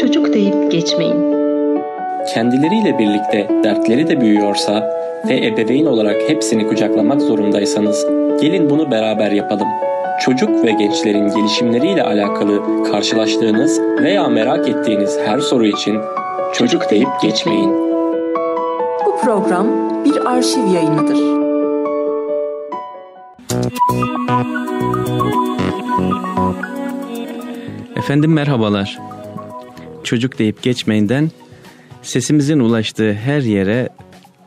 çocuk deyip geçmeyin. Kendileriyle birlikte dertleri de büyüyorsa ve ebeveyn olarak hepsini kucaklamak zorundaysanız gelin bunu beraber yapalım. Çocuk ve gençlerin gelişimleriyle alakalı karşılaştığınız veya merak ettiğiniz her soru için çocuk deyip geçmeyin. Bu program bir arşiv yayınıdır. Efendim merhabalar. Çocuk deyip geçmeyinden sesimizin ulaştığı her yere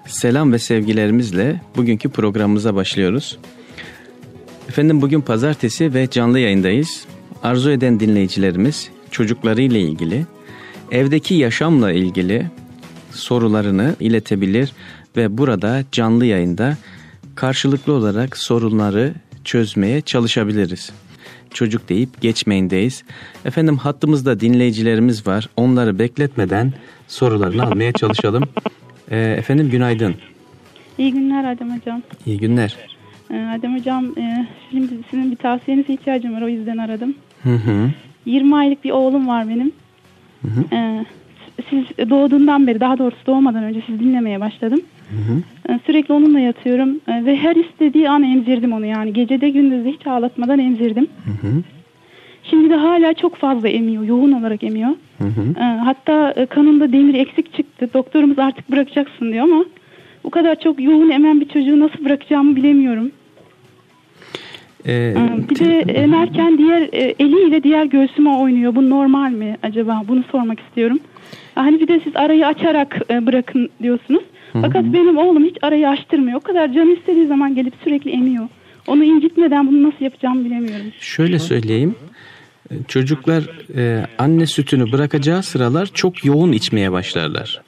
selam ve sevgilerimizle bugünkü programımıza başlıyoruz. Efendim bugün pazartesi ve canlı yayındayız. Arzu eden dinleyicilerimiz çocuklarıyla ilgili, evdeki yaşamla ilgili sorularını iletebilir ve burada canlı yayında karşılıklı olarak sorunları çözmeye çalışabiliriz. Çocuk deyip geçmeyindeyiz. Efendim hattımızda dinleyicilerimiz var. Onları bekletmeden sorularını almaya çalışalım. Efendim günaydın. İyi günler Adem Hocam. İyi günler. Adem Hocam şimdi sizin bir tavsiyenize ihtiyacım var, o yüzden aradım. Hı hı. 20 aylık bir oğlum var benim. Hı hı. Siz doğduğundan beri, daha doğrusu doğmadan önce siz dinlemeye başladım. Hı hı. Sürekli onunla yatıyorum ve her istediği an emzirdim onu, yani gecede gündüzde hiç ağlatmadan emzirdim. Hı hı. Şimdi de hala çok fazla emiyor, yoğun olarak emiyor. Hı hı. Hatta kanında demir eksik çıktı. Doktorumuz artık bırakacaksın diyor ama bu kadar çok yoğun emen bir çocuğu nasıl bırakacağımı bilemiyorum. Bir de emerken diğer eliyle diğer göğsüme oynuyor. Bu normal mi acaba? Bunu sormak istiyorum. Hani bir de siz arayı açarak bırakın diyorsunuz. Hı hı. Fakat benim oğlum hiç arayı açtırmıyor. O kadar canı istediği zaman gelip sürekli emiyor. Onu incitmeden bunu nasıl yapacağımı bilemiyorum. Şöyle söyleyeyim. Çocuklar anne sütünü bırakacağı sıralar çok yoğun içmeye başlarlar.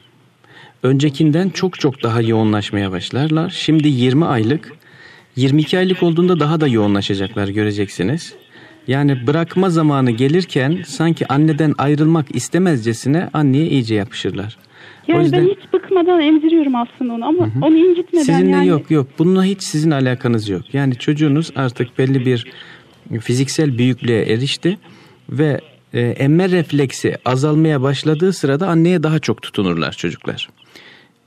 Öncekinden çok daha yoğunlaşmaya başlarlar. Şimdi 20 aylık, 22 aylık olduğunda daha da yoğunlaşacaklar, göreceksiniz. Yani bırakma zamanı gelirken sanki anneden ayrılmak istemezcesine anneye iyice yapışırlar. Yani o yüzden, ben hiç bıkmadan emziriyorum aslında onu ama hı. onu incitmeden sizinle yani. Yok bununla hiç sizin alakanız yok. Yani çocuğunuz artık belli bir fiziksel büyüklüğe erişti ve emme refleksi azalmaya başladığı sırada anneye daha çok tutunurlar çocuklar.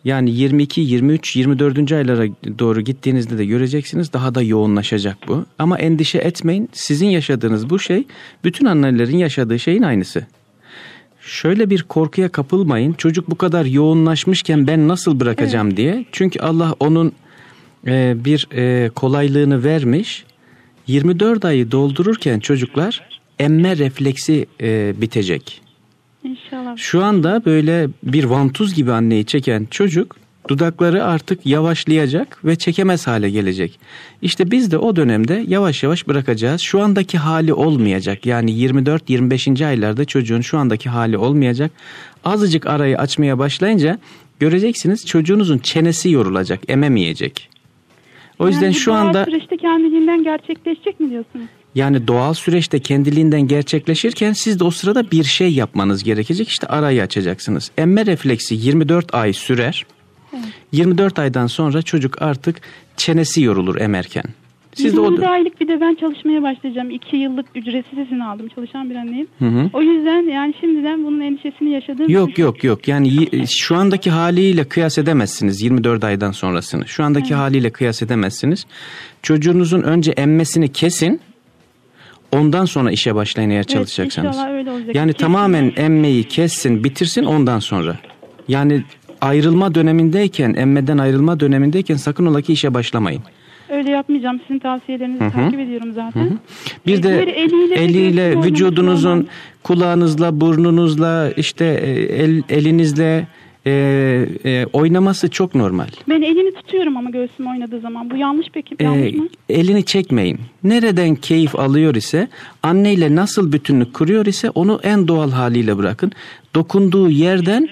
Yani 22, 23, 24. aylara doğru gittiğinizde de göreceksiniz daha da yoğunlaşacak bu. Ama endişe etmeyin, sizin yaşadığınız bu şey bütün annelerin yaşadığı şeyin aynısı. Şöyle bir korkuya kapılmayın, çocuk bu kadar yoğunlaşmışken ben nasıl bırakacağım diye. Çünkü Allah onun bir kolaylığını vermiş. 24 ayı doldururken çocuklar emme refleksi bitecek. İnşallah. Şu anda böyle bir vantuz gibi anneyi çeken çocuk dudakları artık yavaşlayacak ve çekemez hale gelecek. İşte biz de o dönemde yavaş yavaş bırakacağız. Şu andaki hali olmayacak. Yani 24-25. aylarda çocuğun şu andaki hali olmayacak. Azıcık arayı açmaya başlayınca göreceksiniz çocuğunuzun çenesi yorulacak, ememeyecek. O yüzden yani şu anda doğal süreçte kendiliğinden gerçekleşecek mi diyorsunuz? Yani doğal süreçte kendiliğinden gerçekleşirken siz de o sırada bir şey yapmanız gerekecek. İşte arayı açacaksınız. Emme refleksi 24 ay sürer. Evet. 24 aydan sonra çocuk artık çenesi yorulur emerken. Siz 20 aylık bir de ben çalışmaya başlayacağım. 2 yıllık ücretsiz izin aldım. Çalışan bir anneyim. Hı hı. O yüzden yani şimdiden bunun endişesini yaşadığım. Yok. Yani şu andaki haliyle kıyas edemezsiniz 24 aydan sonrasını. Şu andaki haliyle kıyas edemezsiniz. Çocuğunuzun önce emmesini kesin. Ondan sonra işe başlayın eğer çalışacaksanız. İnşallah öyle olacak. Yani kesin. Tamamen emmeyi kessin, bitirsin ondan sonra. Yani ayrılma dönemindeyken, emmeden ayrılma dönemindeyken sakın ola ki işe başlamayın. Öyle yapmayacağım. Sizin tavsiyelerinizi Hı-hı. takip ediyorum zaten. Hı-hı. Bir de eliyle vücudunuzun, kulağınızla, burnunuzla, işte elinizle oynaması çok normal. Ben elini tutuyorum ama göğsüm oynadığı zaman. Bu yanlış peki? Yanlış mı? Elini çekmeyin. Nereden keyif alıyor ise, anneyle nasıl bütünlük kuruyor ise onu en doğal haliyle bırakın. Dokunduğu yerden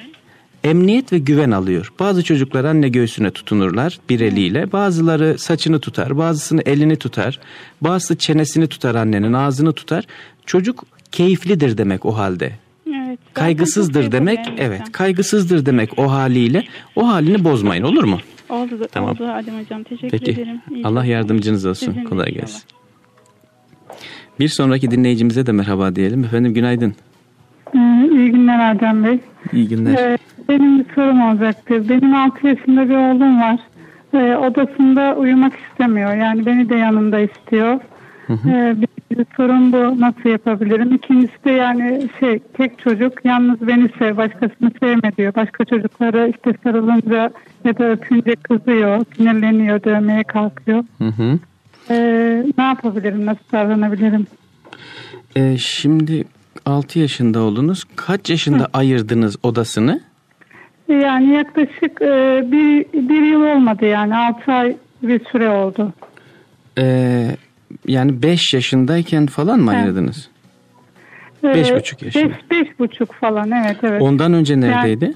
emniyet ve güven alıyor. Bazı çocuklar anne göğsüne tutunurlar bir eliyle. Bazıları saçını tutar, bazısını elini tutar. Bazısı çenesini tutar, annenin ağzını tutar. Çocuk keyiflidir demek o halde. Evet. Kaygısızdır demek. Evet, kaygısızdır demek o haliyle. O halini bozmayın, olur mu? Oldu. Tamam. Oldu Adem Hocam. Teşekkür ederim. Peki. Allah yardımcınız olsun. Sizin kolay gelsin. Bir sonraki dinleyicimize de merhaba diyelim. Efendim günaydın. İyi günler Adem Bey. İyi günler. Benim bir sorum olacaktı. Benim 6 yaşında bir oğlum var. Odasında uyumak istemiyor. Yani beni de yanında istiyor. Bir sorun bu. Nasıl yapabilirim? İkincisi de yani tek çocuk. Yalnız beni sev, başkasını sevme diyor. Başka çocuklara işte sarılınca ya da öpünce kızıyor. Sinirleniyor, dövmeye kalkıyor. Ne yapabilirim? Nasıl davranabilirim? Şimdi 6 yaşında oldunuz. Kaç yaşında ayırdınız odasını? Yani yaklaşık bir yıl olmadı yani. 6 ay bir süre oldu. Yani 5 yaşındayken falan mı ayırdınız? 5,5 yaşında. 5,5 falan evet. Ondan önce neredeydi?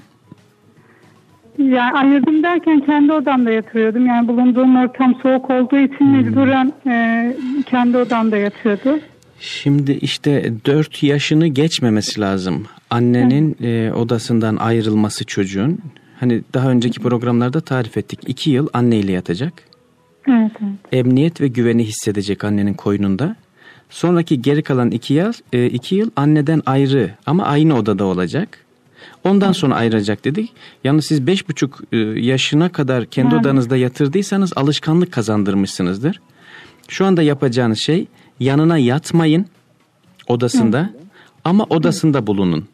Yani ayırdım derken kendi odamda yatırıyordum. Yani bulunduğum ortam soğuk olduğu için mecburen kendi odamda yatıyordu. Şimdi işte 4 yaşını geçmemesi lazım. Annenin odasından ayrılması çocuğun. Hani daha önceki programlarda tarif ettik. 2 yıl anneyle yatacak. Evet. Emniyet ve güveni hissedecek annenin koynunda. Sonraki geri kalan 2 yıl anneden ayrı ama aynı odada olacak. Ondan sonra ayıracak dedik. Yalnız siz 5,5 yaşına kadar kendi odanızda yatırdıysanız alışkanlık kazandırmışsınızdır. Şu anda yapacağınız şey yanına yatmayın odasında ama odasında bulunun.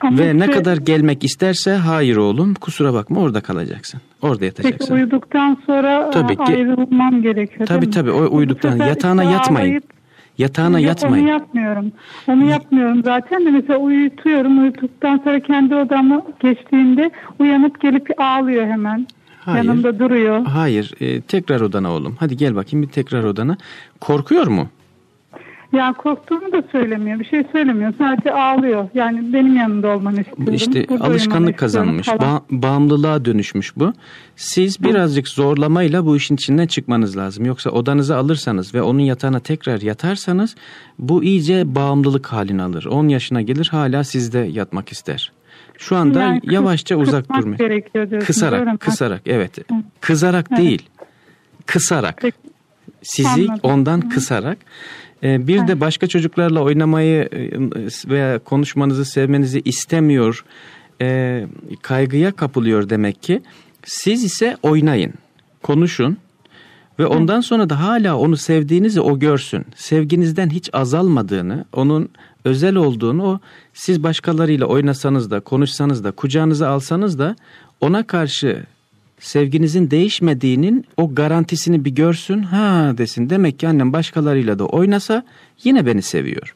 Ama ve ne kadar gelmek isterse hayır oğlum kusura bakma orada kalacaksın. Orada yatacaksın. Peki uyuduktan sonra ayrılmam gerekiyor. Tabii o uyuduktan yatağına yatmayın. Yatağına yatmayın. Onu yapmıyorum zaten de mesela uyuttuktan sonra kendi odama geçtiğinde uyanıp gelip ağlıyor hemen. Hayır. Yanımda duruyor. Hayır. Tekrar odana oğlum. Hadi gel bakayım bir tekrar odana. Korkuyor mu? Ya korktuğunu da söylemiyor. Bir şey söylemiyor. Sadece ağlıyor. Yani benim yanımda olmanı istiyorum. İşte burada alışkanlık kazanmış. Bağımlılığa dönüşmüş bu. Siz birazcık zorlamayla bu işin içinden çıkmanız lazım. Yoksa odanızı alırsanız ve onun yatağına tekrar yatarsanız bu iyice bağımlılık halini alır. 10 yaşına gelir hala sizde yatmak ister. Şu anda yani yavaşça uzak durmak gerekiyor diyorsun. Kısarak evet. Kızarak değil. Kısarak. Peki. Sizi anladım. Ondan kısarak. Bir de başka çocuklarla oynamayı veya konuşmanızı sevmenizi istemiyor, kaygıya kapılıyor demek ki. Siz ise oynayın, konuşun ve ondan sonra da hala onu sevdiğinizi o görsün. Sevginizden hiç azalmadığını, onun özel olduğunu siz başkalarıyla oynasanız da, konuşsanız da, kucağınıza alsanız da ona karşı sevginizin değişmediğinin o garantisini bir görsün desin. Demek ki annem başkalarıyla da oynasa yine beni seviyor.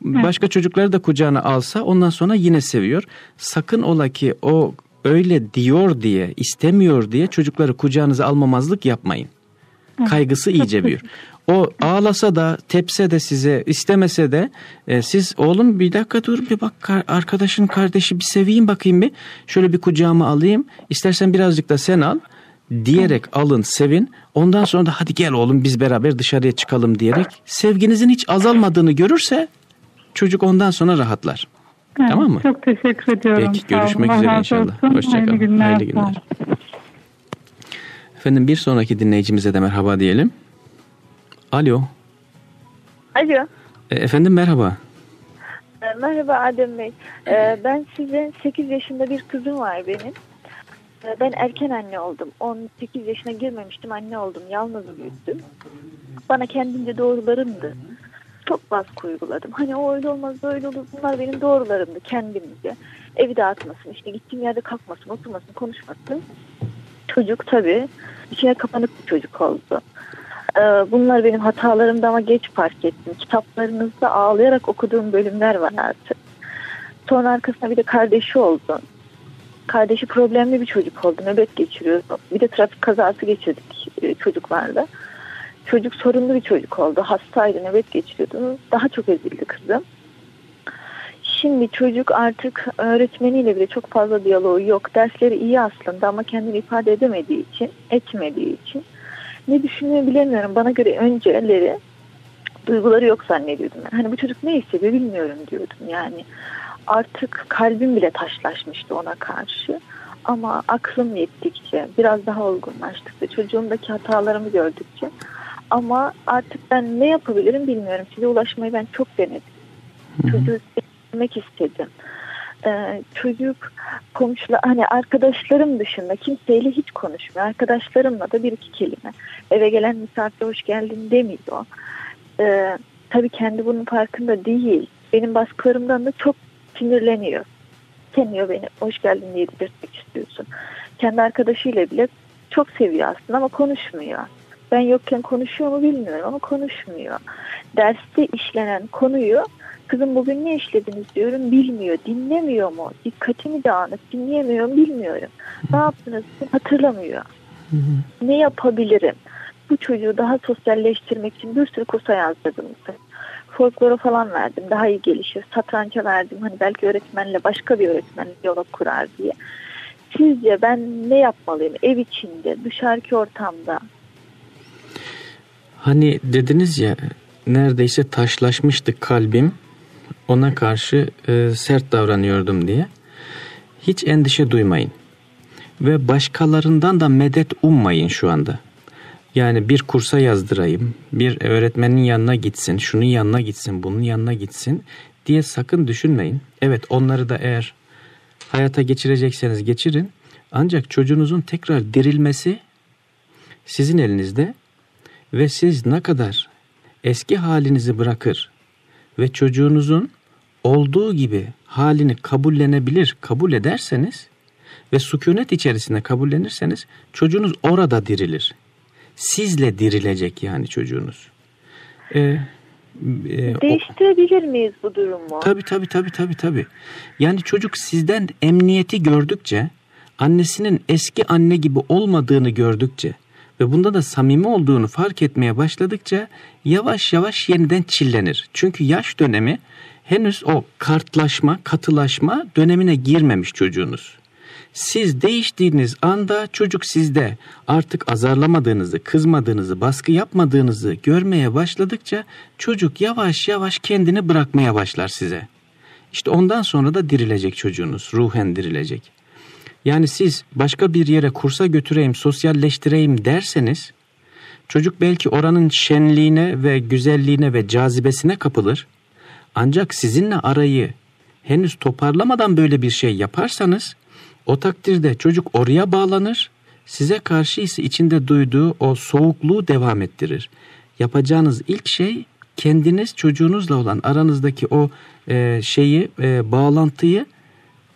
Başka çocukları da kucağına alsa ondan sonra yine seviyor. Sakın ola ki o öyle diyor diye istemiyor diye çocukları kucağınıza almamazlık yapmayın. Kaygısı iyice büyür. O ağlasa da tepse de size istemese de siz oğlum bir dakika dur bir bak arkadaşın kardeşi bir seveyim bakayım bir şöyle bir kucağıma alayım istersen birazcık da sen al diyerek alın sevin ondan sonra da hadi gel oğlum biz beraber dışarıya çıkalım diyerek sevginizin hiç azalmadığını görürse çocuk ondan sonra rahatlar. Evet, tamam mı? Çok teşekkür ediyorum. Peki görüşmek üzere inşallah. Hoşçakalın. Hayırlı günler. Efendim bir sonraki dinleyicimize de merhaba diyelim. Alo. Efendim merhaba. Merhaba Adem Bey. Ben size 8 yaşında bir kızım var benim. Ben erken anne oldum. 18 yaşına girmemiştim anne oldum. Yalnız büyüttüm. Bana kendimce doğrularımdı. Çok baskı uyguladım. Hani o öyle olmaz böyle olur. Bunlar benim doğrularımdı kendimce. Evi dağıtmasın. İşte gittiğim yerde kalkmasın, oturmasın, konuşmasın. Çocuk tabii içine kapanık bir çocuk oldu. Bunlar benim hatalarımdı ama geç fark ettim. Kitaplarınızda ağlayarak okuduğum bölümler var artık. Sonra arkasında bir de kardeşi oldu. Kardeşi problemli bir çocuk oldu. Nöbet geçiriyordu. Bir de trafik kazası geçirdik çocuklarla. Çocuk sorunlu bir çocuk oldu. Hastaydı, nöbet geçiriyordu. Daha çok ezildi kızım. Şimdi çocuk artık öğretmeniyle bile çok fazla diyaloğu yok. Dersleri iyi aslında ama kendini ifade etmediği için. Ne düşündüğümü bilemiyorum. Bana göre önceleri duyguları yok zannediyordum. Hani bu çocuk ne hissediyor bilmiyorum diyordum. Yani artık kalbim bile taşlaşmıştı ona karşı. Ama aklım yettikçe, biraz daha olgunlaştıkça, çocuğumdaki hatalarımı gördükçe. Ama artık ben ne yapabilirim bilmiyorum. Size ulaşmayı ben çok denedim. Çocuğu etmek istedim. Çocuk hani arkadaşlarım dışında kimseyle hiç konuşmuyor. Arkadaşlarımla da bir iki kelime. Eve gelen misafire hoş geldin demiydi o. Tabii kendi bunun farkında değil. Benim baskılarımdan da çok sinirleniyor. Seviyor beni, hoş geldin diye belirtmek istiyorsun. Kendi arkadaşıyla bile çok seviyor aslında ama konuşmuyor. Ben yokken konuşuyor mu bilmiyorum ama konuşmuyor. Derste işlenen konuyu, kızım bugün ne işlediniz diyorum, bilmiyor. Dinlemiyor mu? Dikkatimi dağınık, dinleyemiyor mu bilmiyorum. Ne yaptınız hatırlamıyor. Ne yapabilirim? Bu çocuğu daha sosyalleştirmek için bir sürü kursa yazdırdım. Folklora falan verdim, daha iyi gelişir. Satranca verdim, hani belki öğretmenle, başka bir öğretmenle diyalog kurar diye. Sizce ben ne yapmalıyım ev içinde, dışarıki ortamda? Hani dediniz ya, neredeyse taşlaşmıştı kalbim, ona karşı sert davranıyordum diye. Hiç endişe duymayın ve başkalarından da medet ummayın şu anda. Yani bir kursa yazdırayım, bir öğretmenin yanına gitsin, şunun yanına gitsin, bunun yanına gitsin diye sakın düşünmeyin. Evet, onları da eğer hayata geçirecekseniz geçirin. Ancak çocuğunuzun tekrar dirilmesi sizin elinizde ve siz ne kadar eski halinizi bırakır ve çocuğunuzun olduğu gibi halini kabullenebilir, kabul ederseniz ve sükunet içerisinde kabullenirseniz çocuğunuz orada dirilir. Sizle dirilecek yani çocuğunuz. Değiştirebilir miyiz bu durumu? Tabii. Yani çocuk sizden emniyeti gördükçe, annesinin eski anne gibi olmadığını gördükçe ve bunda da samimi olduğunu fark etmeye başladıkça yavaş yavaş yeniden çillenir. Çünkü yaş dönemi henüz o kartlaşma, katılaşma dönemine girmemiş çocuğunuz. Siz değiştiğiniz anda çocuk sizde artık azarlamadığınızı, kızmadığınızı, baskı yapmadığınızı görmeye başladıkça çocuk yavaş yavaş kendini bırakmaya başlar size. İşte ondan sonra da dirilecek çocuğunuz, ruhen dirilecek. Yani siz başka bir yere kursa götüreyim, sosyalleştireyim derseniz çocuk belki oranın şenliğine ve güzelliğine ve cazibesine kapılır. Ancak sizinle arayı henüz toparlamadan böyle bir şey yaparsanız o takdirde çocuk oraya bağlanır, size karşı ise içinde duyduğu o soğukluğu devam ettirir. Yapacağınız ilk şey kendiniz çocuğunuzla olan aranızdaki o bağlantıyı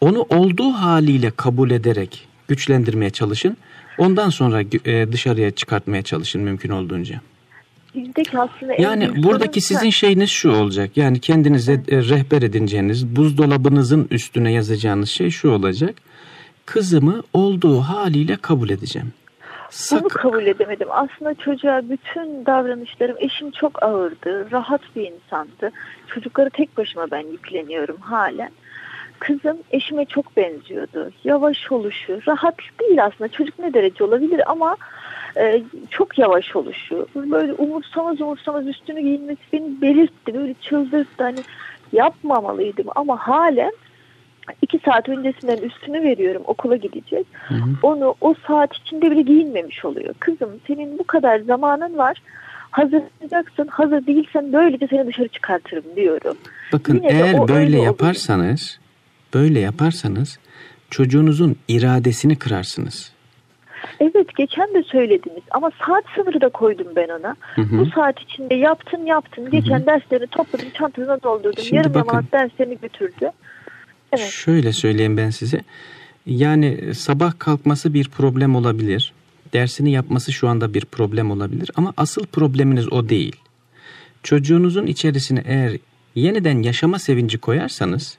onu olduğu haliyle kabul ederek güçlendirmeye çalışın. Ondan sonra dışarıya çıkartmaya çalışın mümkün olduğunca. Yani buradaki sizin şeyiniz şu olacak. Yani kendinize rehber edineceğiniz, buzdolabınızın üstüne yazacağınız şey şu olacak. Kızımı olduğu haliyle kabul edeceğim. Bunu kabul edemedim. Aslında çocuğa bütün davranışlarım, eşim çok ağırdı, rahat bir insandı. Çocukları tek başıma ben yükleniyorum halen. Kızım eşime çok benziyordu. Yavaş oluşu, rahat değil aslında. Çocuk ne derece olabilir ama çok yavaş oluşu. Böyle umursamaz üstünü giyinmesi beni belirtti, böyle çıldırttı. Hani yapmamalıydım ama halen 2 saat öncesinden üstünü veriyorum, okula gidecek. Onu o saat içinde bile giyinmemiş oluyor. Kızım, senin bu kadar zamanın var. Hazırlayacaksın. Hazır değilsen böylece seni dışarı çıkartırım diyorum. Bakın yine eğer böyle yaparsanız çocuğunuzun iradesini kırarsınız. Evet, geçen de söylediniz ama saat sınırı da koydum ben ona. Bu saat içinde yaptın. Geçen derslerini topladım, çantasına doldurdum. Şimdi yarım yamalak derslerini götürdü. Evet. Şöyle söyleyeyim ben size. Yani sabah kalkması bir problem olabilir. Dersini yapması şu anda bir problem olabilir. Ama asıl probleminiz o değil. Çocuğunuzun içerisine eğer yeniden yaşama sevinci koyarsanız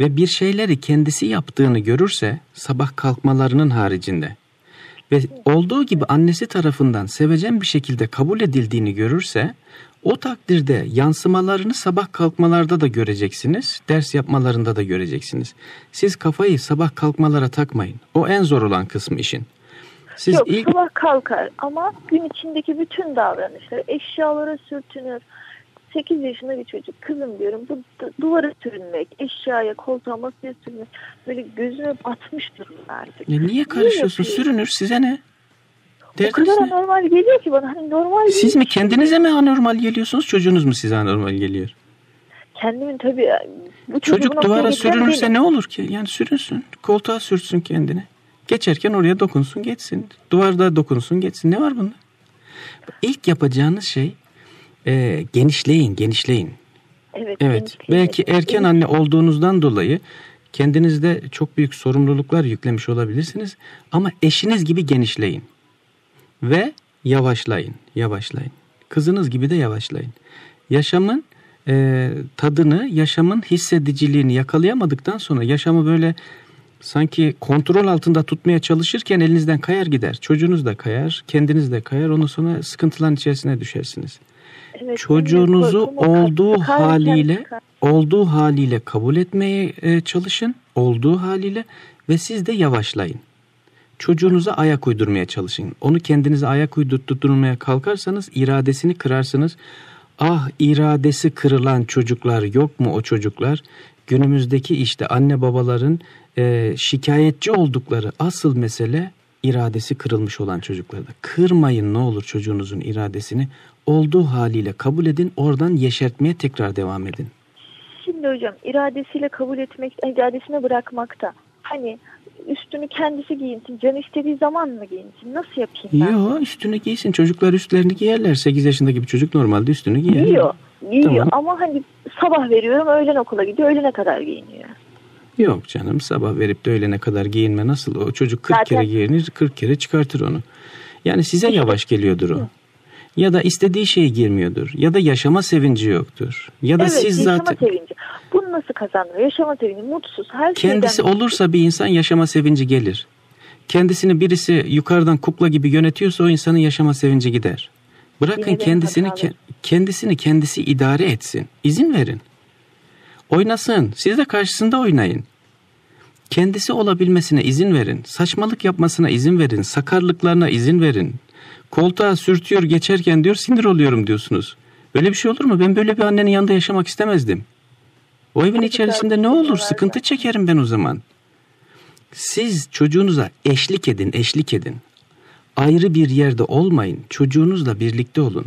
ve bir şeyleri kendisi yaptığını görürse sabah kalkmalarının haricinde ve olduğu gibi annesi tarafından sevecen bir şekilde kabul edildiğini görürse o takdirde yansımalarını sabah kalkmalarda da göreceksiniz, ders yapmalarında da göreceksiniz. Siz kafayı sabah kalkmalara takmayın. O en zor olan kısmı işin. Sabah kalkar ama gün içindeki bütün davranışları, eşyalara sürtünür. 8 yaşında bir çocuk, kızım diyorum, bu duvara sürünmek, eşyaya, koltuğa, masaya sürünmek böyle gözüme batmış durumlardır. Niye karışıyorsun? Sürünür, size ne? Derdiniz o kadar anormal geliyor ki bana. Hani normal. Siz mi kendinize mi anormal geliyorsunuz, çocuğunuz mu size anormal geliyor? kendimin tabii... Çocuk duvara sürülürse benim. Ne olur ki? Yani sürünsün, koltuğa sürsün kendini. Geçerken oraya dokunsun, geçsin. Duvarda dokunsun, geçsin. Ne var bunda? İlk yapacağınız şey genişleyin. Evet. Belki erken anne olduğunuzdan dolayı kendinizde çok büyük sorumluluklar yüklemiş olabilirsiniz. Ama eşiniz gibi genişleyin. Ve yavaşlayın. Kızınız gibi de yavaşlayın. Yaşamın tadını, yaşamın hissediciliğini yakalayamadıktan sonra yaşamı böyle sanki kontrol altında tutmaya çalışırken elinizden kayar gider. Çocuğunuz da kayar, kendiniz de kayar. Ondan sonra sıkıntıların içerisine düşersiniz. Evet, çocuğunuzu olduğu haliyle kabul etmeye çalışın. Olduğu haliyle ve siz de yavaşlayın. Çocuğunuza ayak uydurmaya çalışın. Onu kendinize ayak uydurmaya kalkarsanız iradesini kırarsınız. Ah, iradesi kırılan çocuklar yok mu o çocuklar? Günümüzdeki işte anne babaların şikayetçi oldukları asıl mesele iradesi kırılmış olan çocuklarda. Kırmayın ne olur çocuğunuzun iradesini. Olduğu haliyle kabul edin. Oradan yeşertmeye tekrar devam edin. Şimdi hocam iradesiyle kabul etmek, iradesine bırakmakta. Hani üstünü kendisi giyinsin. Canı istediği zaman mı giyinsin? Nasıl yapayım ben? Yok, üstünü giysin. Çocuklar üstlerini giyerler. 8 yaşındaki bir çocuk normalde üstünü giyer. Giyiyor. Tamam. Ama hani sabah veriyorum, öğlen okula gidiyor, öğlene kadar giyiniyor. Yok canım, sabah verip de öğlene kadar giyinme nasıl? O çocuk 40 zaten... kere giyinir, 40 kere çıkartır onu. Yani size yavaş geliyordur o. Ya da istediği şeye girmiyordur. Ya da yaşama sevinci yoktur. Ya da evet, siz zaten... Sevinci. Bunu nasıl kazanır? Yaşama sevinci, mutsuz. Her kendisi şeyden... olursa bir insan yaşama sevinci gelir. Kendisini birisi yukarıdan kukla gibi yönetiyorsa o insanın yaşama sevinci gider. Bırakın yine kendisini kendisi idare etsin. İzin verin. Oynasın. Siz de karşısında oynayın. Kendisi olabilmesine izin verin. Saçmalık yapmasına izin verin. Sakarlıklarına izin verin. Koltuğa sürtüyor geçerken diyor sinir oluyorum diyorsunuz. Öyle bir şey olur mu? Ben böyle bir annenin yanında yaşamak istemezdim. O evin içerisinde ne olur? Sıkıntı çekerim ben o zaman. Siz çocuğunuza eşlik edin. Ayrı bir yerde olmayın. Çocuğunuzla birlikte olun.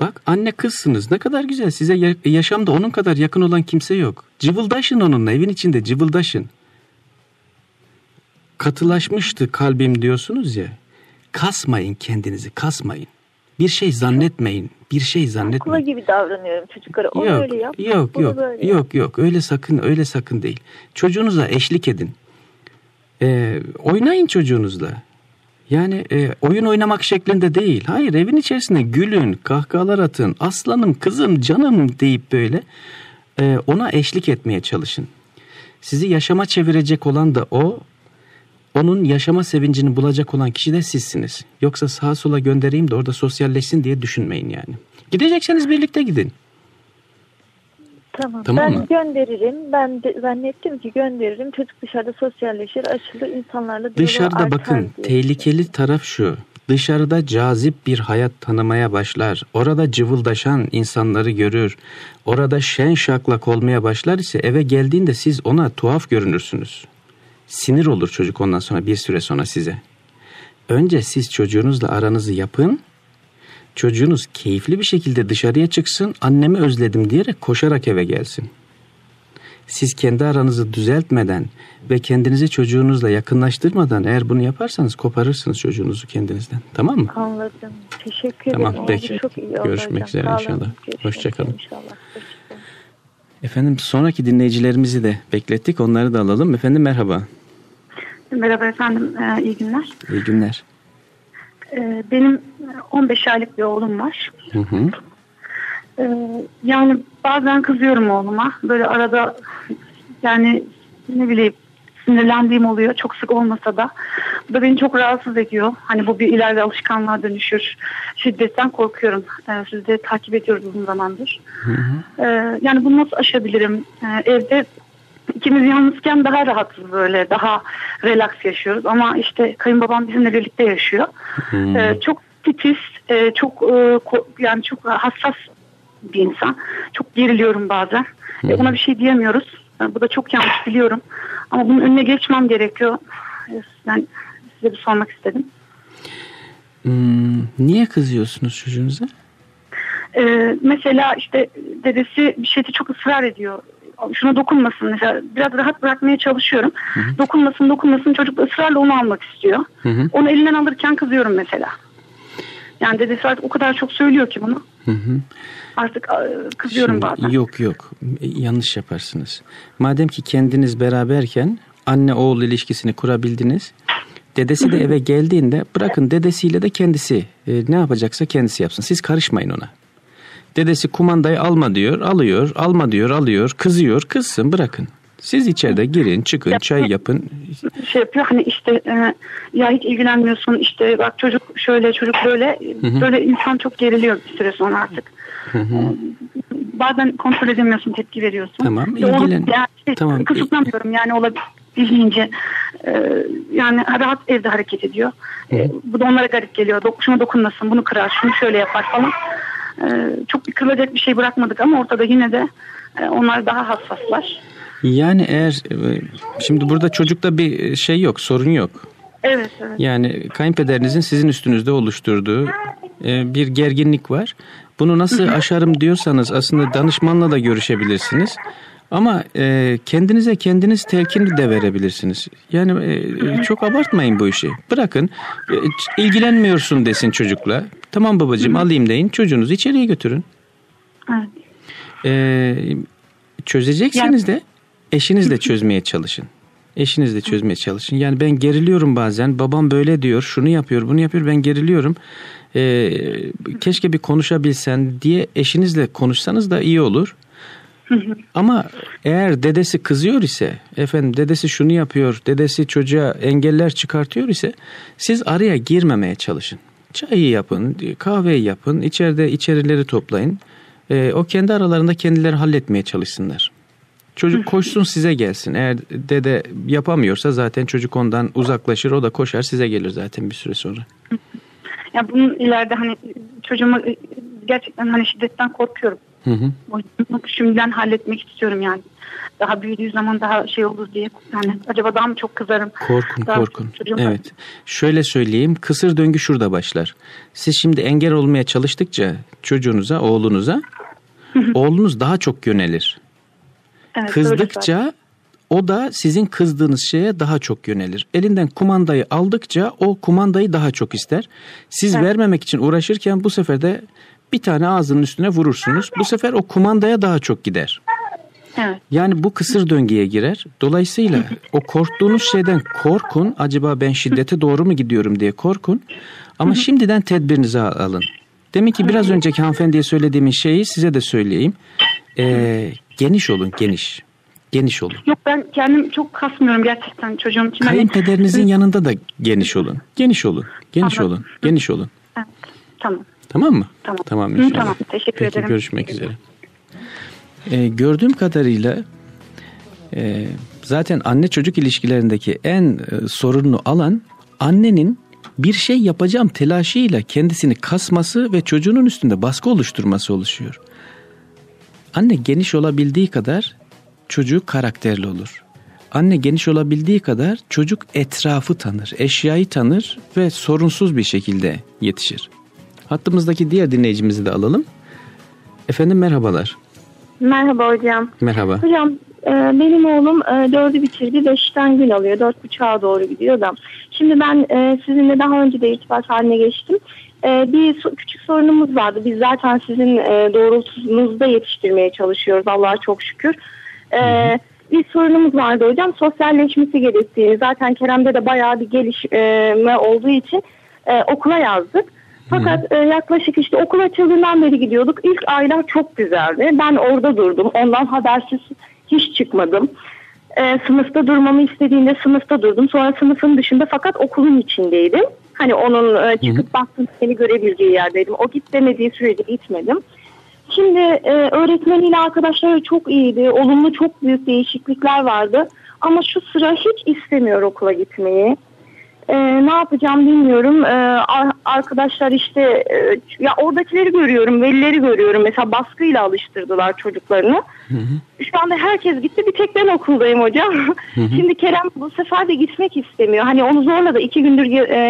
Bak anne kızsınız. Ne kadar güzel. Size yaşamda onun kadar yakın olan kimse yok. Cıvıldaşın onunla. Evin içinde cıvıldaşın. Katılaşmıştı kalbim diyorsunuz ya. Kasmayın kendinizi, kasmayın. Bir şey zannetmeyin, Okula gibi davranıyorum çocuklara. O öyle yap. Yok. Öyle sakın değil. Çocuğunuza eşlik edin. Oynayın çocuğunuzla. Yani oyun oynamak şeklinde değil. Hayır, evin içerisinde gülün, kahkahalar atın, aslanım, kızım, canım deyip böyle ona eşlik etmeye çalışın. Sizi yaşama çevirecek olan da o. Onun yaşama sevincini bulacak olan kişi de sizsiniz. Yoksa sağa sola göndereyim de orada sosyalleşsin diye düşünmeyin yani. Gidecekseniz birlikte gidin. Tamam ben mı? Gönderirim. Ben de zannettim ki gönderirim. Çocuk dışarıda sosyalleşir, açılır, insanlarla... Dışarıda bakın, tehlikeli taraf şu. Dışarıda cazip bir hayat tanımaya başlar. Orada cıvıldaşan insanları görür. Orada şen şaklak olmaya başlar ise eve geldiğinde siz ona tuhaf görünürsünüz. Sinir olur çocuk ondan sonra bir süre sonra size. Önce siz çocuğunuzla aranızı yapın. Çocuğunuz keyifli bir şekilde dışarıya çıksın. Annemi özledim diyerek koşarak eve gelsin. Siz kendi aranızı düzeltmeden ve kendinizi çocuğunuzla yakınlaştırmadan eğer bunu yaparsanız koparırsınız çocuğunuzu kendinizden. Tamam mı? Anladım. Teşekkür ederim. Tamam, peki. Çok iyi görüşmek üzere inşallah. Hoşçakalın. Efendim sonraki dinleyicilerimizi de beklettik. Onları da alalım. Efendim merhaba. Merhaba efendim, iyi günler. İyi günler. Benim 15 aylık bir oğlum var. Hı hı. Yani bazen kızıyorum oğluma. Böyle arada yani ne bileyim sinirlendiğim oluyor. Çok sık olmasa da. Bu da beni çok rahatsız ediyor. Hani bu bir ileride alışkanlığa dönüşür. Şiddetten korkuyorum. Siz de takip ediyoruz uzun zamandır. Hı hı. Yani bunu nasıl aşabilirim? Evde ikimiz yalnızken daha rahatız böyle. Daha relax yaşıyoruz. Ama işte kayınbabam bizimle birlikte yaşıyor. Hı. Çok titiz, çok hassas bir insan. Çok geriliyorum bazen. Hı. Ona bir şey diyemiyoruz. Bu da çok yanlış biliyorum. Ama bunun önüne geçmem gerekiyor. Yani size bir sormak istedim. Niye kızıyorsunuz çocuğunuza? Mesela işte dedesi bir şeyde çok ısrar ediyor. Şuna dokunmasın mesela, biraz rahat bırakmaya çalışıyorum. Hı hı. Dokunmasın çocuk ısrarla onu almak istiyor. Hı hı. Onu elinden alırken kızıyorum mesela. Yani dedesi artık o kadar çok söylüyor ki bunu. Hı hı. Artık kızıyorum şimdi, bazen. Yok yanlış yaparsınız. Madem ki kendiniz beraberken anne oğul ilişkisini kurabildiniz. Dedesi de eve geldiğinde bırakın dedesiyle de kendisi ne yapacaksa kendisi yapsın. Siz karışmayın ona. Dedesi kumandayı alma diyor, alıyor, alma diyor, alıyor, kızıyor, kızsın, bırakın. Siz içeride girin, çıkın, çay yapın. Şey yapıyor hani işte ya hiç ilgilenmiyorsun işte bak çocuk şöyle çocuk böyle. Hı-hı. Böyle insan çok geriliyor bir süre sonra artık. Hı-hı. Bazen kontrol edemiyorsun, tepki veriyorsun. Tamam, ilgilen. Tamam. Kısıtlamıyorum yani olabildiğince. Yani rahat evde hareket ediyor. Hı-hı. Bu da onlara garip geliyor. Şuna dokunmasın, bunu kırar, şunu şöyle yapar falan. Çok kırılacak bir şey bırakmadık ama ortada yine de onlar daha hassaslar. Yani eğer şimdi burada çocukta bir şey yok, sorun yok. Evet, evet. Yani kayınpederinizin sizin üstünüzde oluşturduğu bir gerginlik var. Bunu nasıl aşarım diyorsanız aslında danışmanla da görüşebilirsiniz. Ama kendinize kendiniz telkin de verebilirsiniz. Yani çok abartmayın bu işi. Bırakın, ilgilenmiyorsun desin çocukla. Tamam babacığım, hı-hı, alayım deyin. Çocuğunuzu içeriye götürün. Evet. Çözeceksiniz de eşinizle çözmeye çalışın. Eşinizle çözmeye çalışın. Yani ben geriliyorum bazen. Babam böyle diyor, şunu yapıyor, bunu yapıyor. Ben geriliyorum. Keşke bir konuşabilsen diye eşinizle konuşsanız da iyi olur. Ama eğer dedesi kızıyor ise, efendim dedesi şunu yapıyor, dedesi çocuğa engeller çıkartıyor ise siz araya girmemeye çalışın. Çayı yapın, kahveyi yapın, içeride içerileri toplayın. O kendi aralarında kendileri halletmeye çalışsınlar. Çocuk koşsun size gelsin. Eğer dede yapamıyorsa zaten çocuk ondan uzaklaşır, o da koşar size gelir zaten bir süre sonra. Ya bunun ileride hani çocuğuma gerçekten hani şiddetten korkuyorum. Hı hı. Şimdiden halletmek istiyorum yani. Daha büyüdüğü zaman daha şey olur diye. Yani acaba daha mı çok kızarım? Korkun. Evet. Şöyle söyleyeyim. Kısır döngü şurada başlar. Siz şimdi engel olmaya çalıştıkça çocuğunuza, oğlunuza, oğlunuz daha çok yönelir. Evet, kızdıkça o da sizin kızdığınız şeye daha çok yönelir. Elinden kumandayı aldıkça o kumandayı daha çok ister. Siz evet, vermemek için uğraşırken bu sefer de bir tane ağzının üstüne vurursunuz. Bu sefer o kumandaya daha çok gider. Evet. Yani bu kısır döngüye girer. Dolayısıyla o korktuğunuz şeyden korkun. Acaba ben şiddete doğru mu gidiyorum diye korkun. Ama şimdiden tedbirinizi alın. Demek ki biraz önceki hanımefendiye söylediğim şeyi size de söyleyeyim. Geniş olun, geniş. Geniş olun. Yok, ben kendim çok kasmıyorum gerçekten çocuğum için. Kayınpederinizin yanında da geniş olun. Geniş olun. Evet. Tamam. Tamam mı? Tamam inşallah. Tamam, teşekkür ederim. Görüşmek üzere. Gördüğüm kadarıyla zaten anne çocuk ilişkilerindeki en sorunlu alan annenin bir şey yapacağım telaşıyla kendisini kasması ve çocuğunun üstünde baskı oluşturması oluşuyor. Anne geniş olabildiği kadar çocuğu karakterli olur. Anne geniş olabildiği kadar çocuk etrafı tanır, eşyayı tanır ve sorunsuz bir şekilde yetişir. Hattımızdaki diğer dinleyicimizi de alalım. Efendim merhabalar. Merhaba hocam. Merhaba. Hocam benim oğlum 4'ü bitirdi, 5'ten gün alıyor. 4.5'a doğru gidiyor da. Şimdi ben sizinle daha önce de irtibat haline geçtim. Bir küçük sorunumuz vardı. Biz zaten sizin doğrultunuzda yetiştirmeye çalışıyoruz. Allah'a çok şükür. Bir sorunumuz vardı hocam. Sosyalleşmesi gerektiğini. Zaten Kerem'de de bayağı bir gelişme olduğu için okula yazdık. Fakat yaklaşık işte okul açıldığından beri gidiyorduk. İlk aylar çok güzeldi. Ben orada durdum. Ondan habersiz hiç çıkmadım. Sınıfta durmamı istediğinde sınıfta durdum. Sonra sınıfın dışında fakat okulun içindeydim. Hani onun çıkıp baktığında seni görebileceği yerdeydim. O git demediği sürece gitmedim. Şimdi öğretmeniyle arkadaşları çok iyiydi. Olumlu çok büyük değişiklikler vardı. Ama şu sıra hiç istemiyor okula gitmeyi. Ne yapacağım bilmiyorum. Arkadaşlar işte ya oradakileri görüyorum, velileri görüyorum. Mesela baskıyla alıştırdılar çocuklarını. Hı hı. Şu anda herkes gitti. Bir tek ben okuldayım hocam. Hı hı. Şimdi Kerem bu sefer de gitmek istemiyor. Hani onu zorla da 2 gündür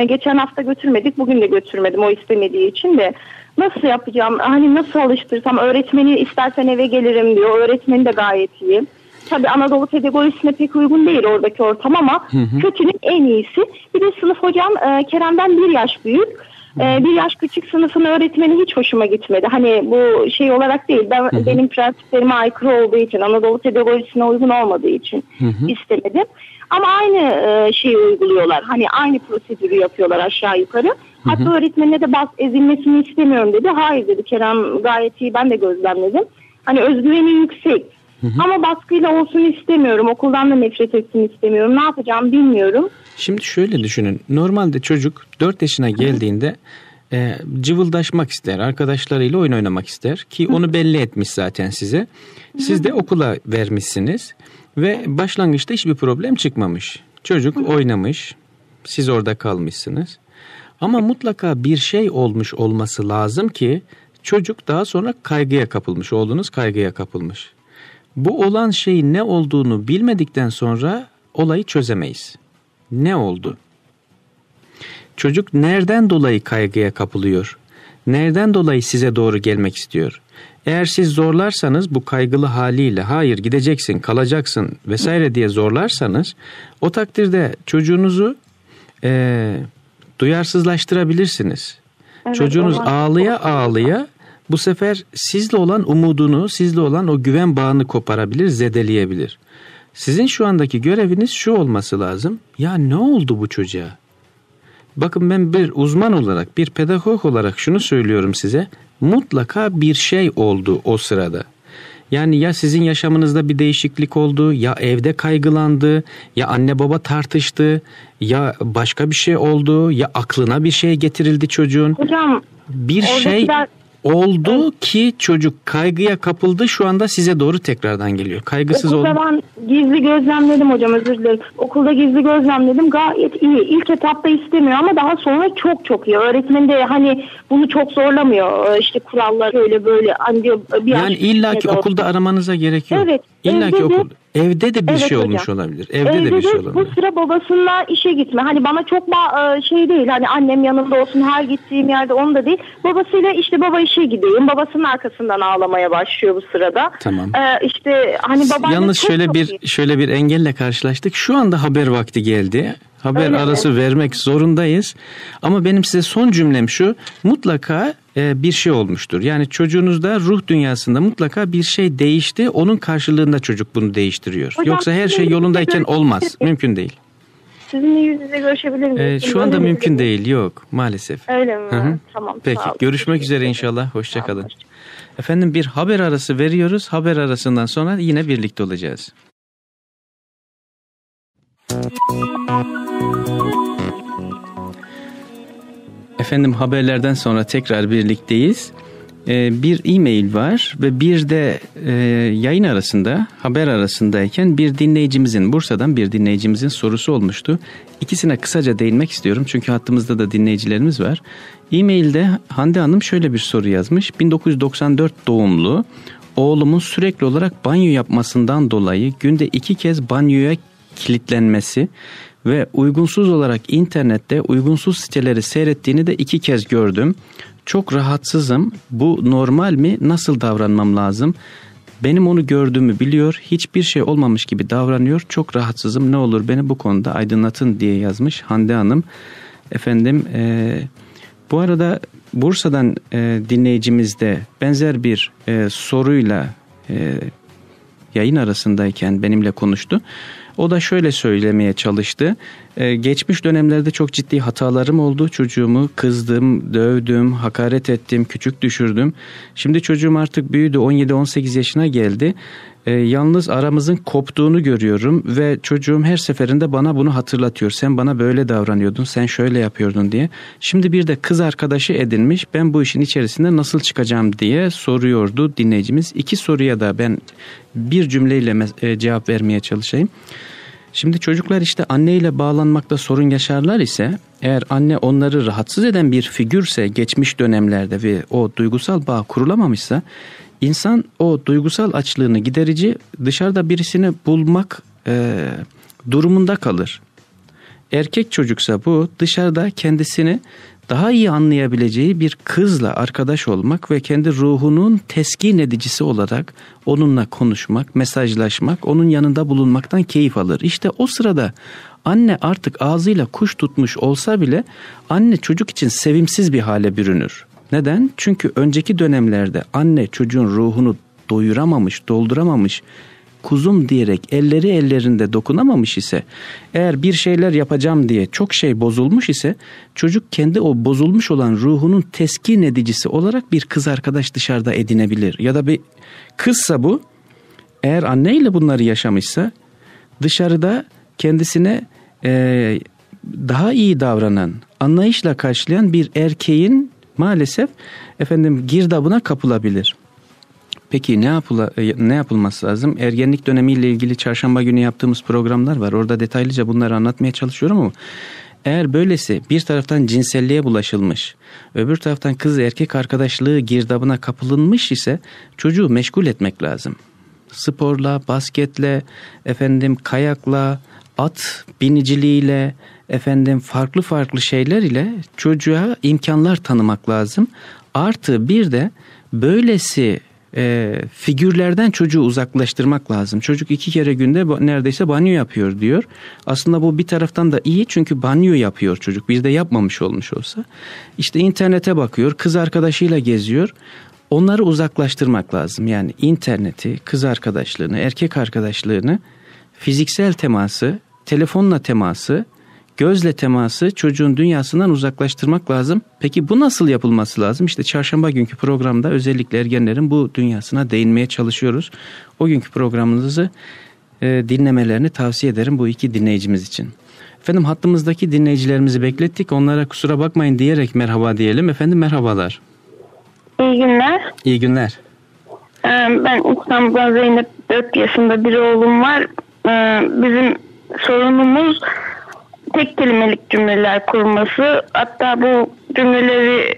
geçen hafta götürmedik. Bugün de götürmedim o istemediği için de. Nasıl yapacağım? Hani nasıl alıştırsam? Öğretmeni istersen eve gelirim diyor. Öğretmeni de gayet iyi. Tabii Anadolu pedagogisine pek uygun değil oradaki ortam ama hı hı. Kötünün en iyisi. Bir de sınıf hocam Kerem'den 1 yaş büyük. 1 yaş küçük sınıfın öğretmeni hiç hoşuma gitmedi. Hani bu şey olarak değil. Ben, hı hı. Benim prensiplerime aykırı olduğu için, Anadolu pedagogisine uygun olmadığı için hı hı. istemedim. Ama aynı şeyi uyguluyorlar. Hani aynı prosedürü yapıyorlar aşağı yukarı. Hatta hı hı. öğretmenine de bas ezilmesini istemiyorum dedi. Hayır dedi, Kerem gayet iyi, ben de gözlemledim. Hani özgüveni yüksek. Hı hı. Ama baskıyla olsun istemiyorum. Okuldan da nefret etsin istemiyorum. Ne yapacağım bilmiyorum. Şimdi şöyle düşünün. Normalde çocuk 4 yaşına geldiğinde cıvıldaşmak ister. Arkadaşlarıyla oyun oynamak ister. Ki onu belli etmiş zaten size. Siz de okula vermişsiniz. Ve başlangıçta hiçbir problem çıkmamış. Çocuk oynamış. Siz orada kalmışsınız. Ama mutlaka bir şey olmuş olması lazım ki çocuk daha sonra kaygıya kapılmış. Oğlunuz kaygıya kapılmış. Bu olan şeyin ne olduğunu bilmedikten sonra olayı çözemeyiz. Ne oldu? Çocuk nereden dolayı kaygıya kapılıyor? Nereden dolayı size doğru gelmek istiyor? Eğer siz zorlarsanız bu kaygılı haliyle hayır gideceksin, kalacaksın vesaire diye zorlarsanız o takdirde çocuğunuzu duyarsızlaştırabilirsiniz. Evet, çocuğunuz ağlaya ağlaya bu sefer sizle olan umudunu, sizle olan o güven bağını koparabilir, zedeleyebilir. Sizin şu andaki göreviniz şu olması lazım. Ya ne oldu bu çocuğa? Bakın ben bir uzman olarak, bir pedagog olarak şunu söylüyorum size. Mutlaka bir şey oldu o sırada. Yani ya sizin yaşamınızda bir değişiklik oldu, ya evde kaygılandı, ya anne baba tartıştı, ya başka bir şey oldu, ya aklına bir şey getirildi çocuğun. Hocam, bir şey... oldu evet. Ki çocuk kaygıya kapıldı, şu anda size doğru tekrardan geliyor. Kaygısız oldu. Okulda ben gizli gözlemledim hocam, özür dilerim. Okulda gizli gözlemledim, gayet iyi. İlk etapta istemiyor ama daha sonra çok çok iyi. Öğretmen de hani bunu çok zorlamıyor. İşte kurallar öyle böyle. Hani diyor, bir yani illaki okulda aramanıza gerek yok. Evet. İllaki okulda. Evde de bir evet, şey olmuş hocam. Olabilir. Evde de bir şey olabilir. Bu sıra babasıyla işe gitme. Hani bana çok şey değil. Hani annem yanımda olsun her gittiğim yerde, onu da değil. Babasıyla işte baba işe gideyim. Babasının arkasından ağlamaya başlıyor bu sırada. Tamam. İşte hani babaanne yalnız şöyle bir engelle karşılaştık. Şu anda haber vakti geldi. Haber öyle arası mi? Vermek zorundayız. Ama benim size son cümlem şu. Mutlaka bir şey olmuştur. Yani çocuğunuzda, ruh dünyasında mutlaka bir şey değişti. Onun karşılığında çocuk bunu değiştiriyor. Hocam, yoksa her şey yolundayken olmaz. Mümkün değil. Sizinle yüz yüze görüşebilir miyiz? Şu anda mümkün değil. Yok maalesef. Öyle mi? Hı-hı. Tamam. Peki görüşmek üzere inşallah. Hoşçakalın. Tamam. Efendim bir haber arası veriyoruz. Haber arasından sonra yine birlikte olacağız. Efendim haberlerden sonra tekrar birlikteyiz. Bir e-mail var ve bir de yayın arasında, haber arasındayken bir dinleyicimizin sorusu olmuştu. İkisine kısaca değinmek istiyorum çünkü hattımızda da dinleyicilerimiz var. E-mailde Hande Hanım şöyle bir soru yazmış. 1994 doğumlu oğlumun sürekli olarak banyo yapmasından dolayı günde 2 kez banyoya kilitlenmesi ve uygunsuz olarak internette uygunsuz siteleri seyrettiğini de 2 kez gördüm. Çok rahatsızım. Bu normal mi? Nasıl davranmam lazım? Benim onu gördüğümü biliyor. Hiçbir şey olmamış gibi davranıyor. Çok rahatsızım. Ne olur beni bu konuda aydınlatın diye yazmış Hande Hanım. Efendim bu arada Bursa'dan dinleyicimiz de benzer bir soruyla yayın arasındayken benimle konuştu. O da şöyle söylemeye çalıştı. Geçmiş dönemlerde çok ciddi hatalarım oldu. Çocuğumu kızdım, dövdüm, hakaret ettim, küçük düşürdüm. Şimdi çocuğum artık büyüdü, 17-18 yaşına geldi. Yalnız aramızın koptuğunu görüyorum ve çocuğum her seferinde bana bunu hatırlatıyor. Sen bana böyle davranıyordun, sen şöyle yapıyordun diye. Şimdi bir de kız arkadaşı edinmiş. Ben bu işin içerisinde nasıl çıkacağım diye soruyordu dinleyicimiz. 2 soruya da ben bir cümleyle cevap vermeye çalışayım. Şimdi çocuklar işte anneyle bağlanmakta sorun yaşarlar ise, eğer anne onları rahatsız eden bir figürse geçmiş dönemlerde ve o duygusal bağ kurulamamışsa, insan o duygusal açlığını giderici dışarıda birisini bulmak durumunda kalır. Erkek çocuksa bu dışarıda kendisini daha iyi anlayabileceği bir kızla arkadaş olmak ve kendi ruhunun teskin edicisi olarak onunla konuşmak, mesajlaşmak, onun yanında bulunmaktan keyif alır. İşte o sırada anne artık ağzıyla kuş tutmuş olsa bile anne çocuk için sevimsiz bir hale bürünür. Neden? Çünkü önceki dönemlerde anne çocuğun ruhunu doyuramamış, dolduramamış, kuzum diyerek elleri ellerinde dokunamamış ise, eğer bir şeyler yapacağım diye çok şey bozulmuş ise, çocuk kendi o bozulmuş olan ruhunun teskin edicisi olarak bir kız arkadaş dışarıda edinebilir. Ya da bir kızsa bu, eğer anneyle bunları yaşamışsa dışarıda kendisine daha iyi davranan, anlayışla karşılayan bir erkeğin maalesef girdabına kapılabilir. Peki ne yapılması lazım? Ergenlik dönemiyle ilgili çarşamba günü yaptığımız programlar var. Orada detaylıca bunları anlatmaya çalışıyorum ama eğer böylesi bir taraftan cinselliğe bulaşılmış, öbür taraftan kız erkek arkadaşlığı girdabına kapılınmış ise çocuğu meşgul etmek lazım. Sporla, basketle, kayakla, at biniciliğiyle, farklı farklı şeyler ile çocuğa imkanlar tanımak lazım. Artı bir de böylesi figürlerden çocuğu uzaklaştırmak lazım. Çocuk 2 kere günde neredeyse banyo yapıyor diyor. Aslında bu bir taraftan da iyi, çünkü banyo yapıyor çocuk. Bir de yapmamış olmuş olsa. İşte internete bakıyor, kız arkadaşıyla geziyor. Onları uzaklaştırmak lazım. Yani interneti, kız arkadaşlığını, erkek arkadaşlığını, fiziksel teması, telefonla teması, gözle teması çocuğun dünyasından uzaklaştırmak lazım. Peki bu nasıl yapılması lazım? İşte çarşamba günkü programda özellikle ergenlerin bu dünyasına değinmeye çalışıyoruz. O günkü programınızı dinlemelerini tavsiye ederim bu 2 dinleyicimiz için. Hattımızdaki dinleyicilerimizi beklettik. Onlara kusura bakmayın diyerek merhaba diyelim. Merhabalar. İyi günler. İyi günler. Ben İstanbul'dan Zeynep, 4 yaşında bir oğlum var. Bizim sorunumuz tek kelimelik cümleler kurması, hatta bu cümleleri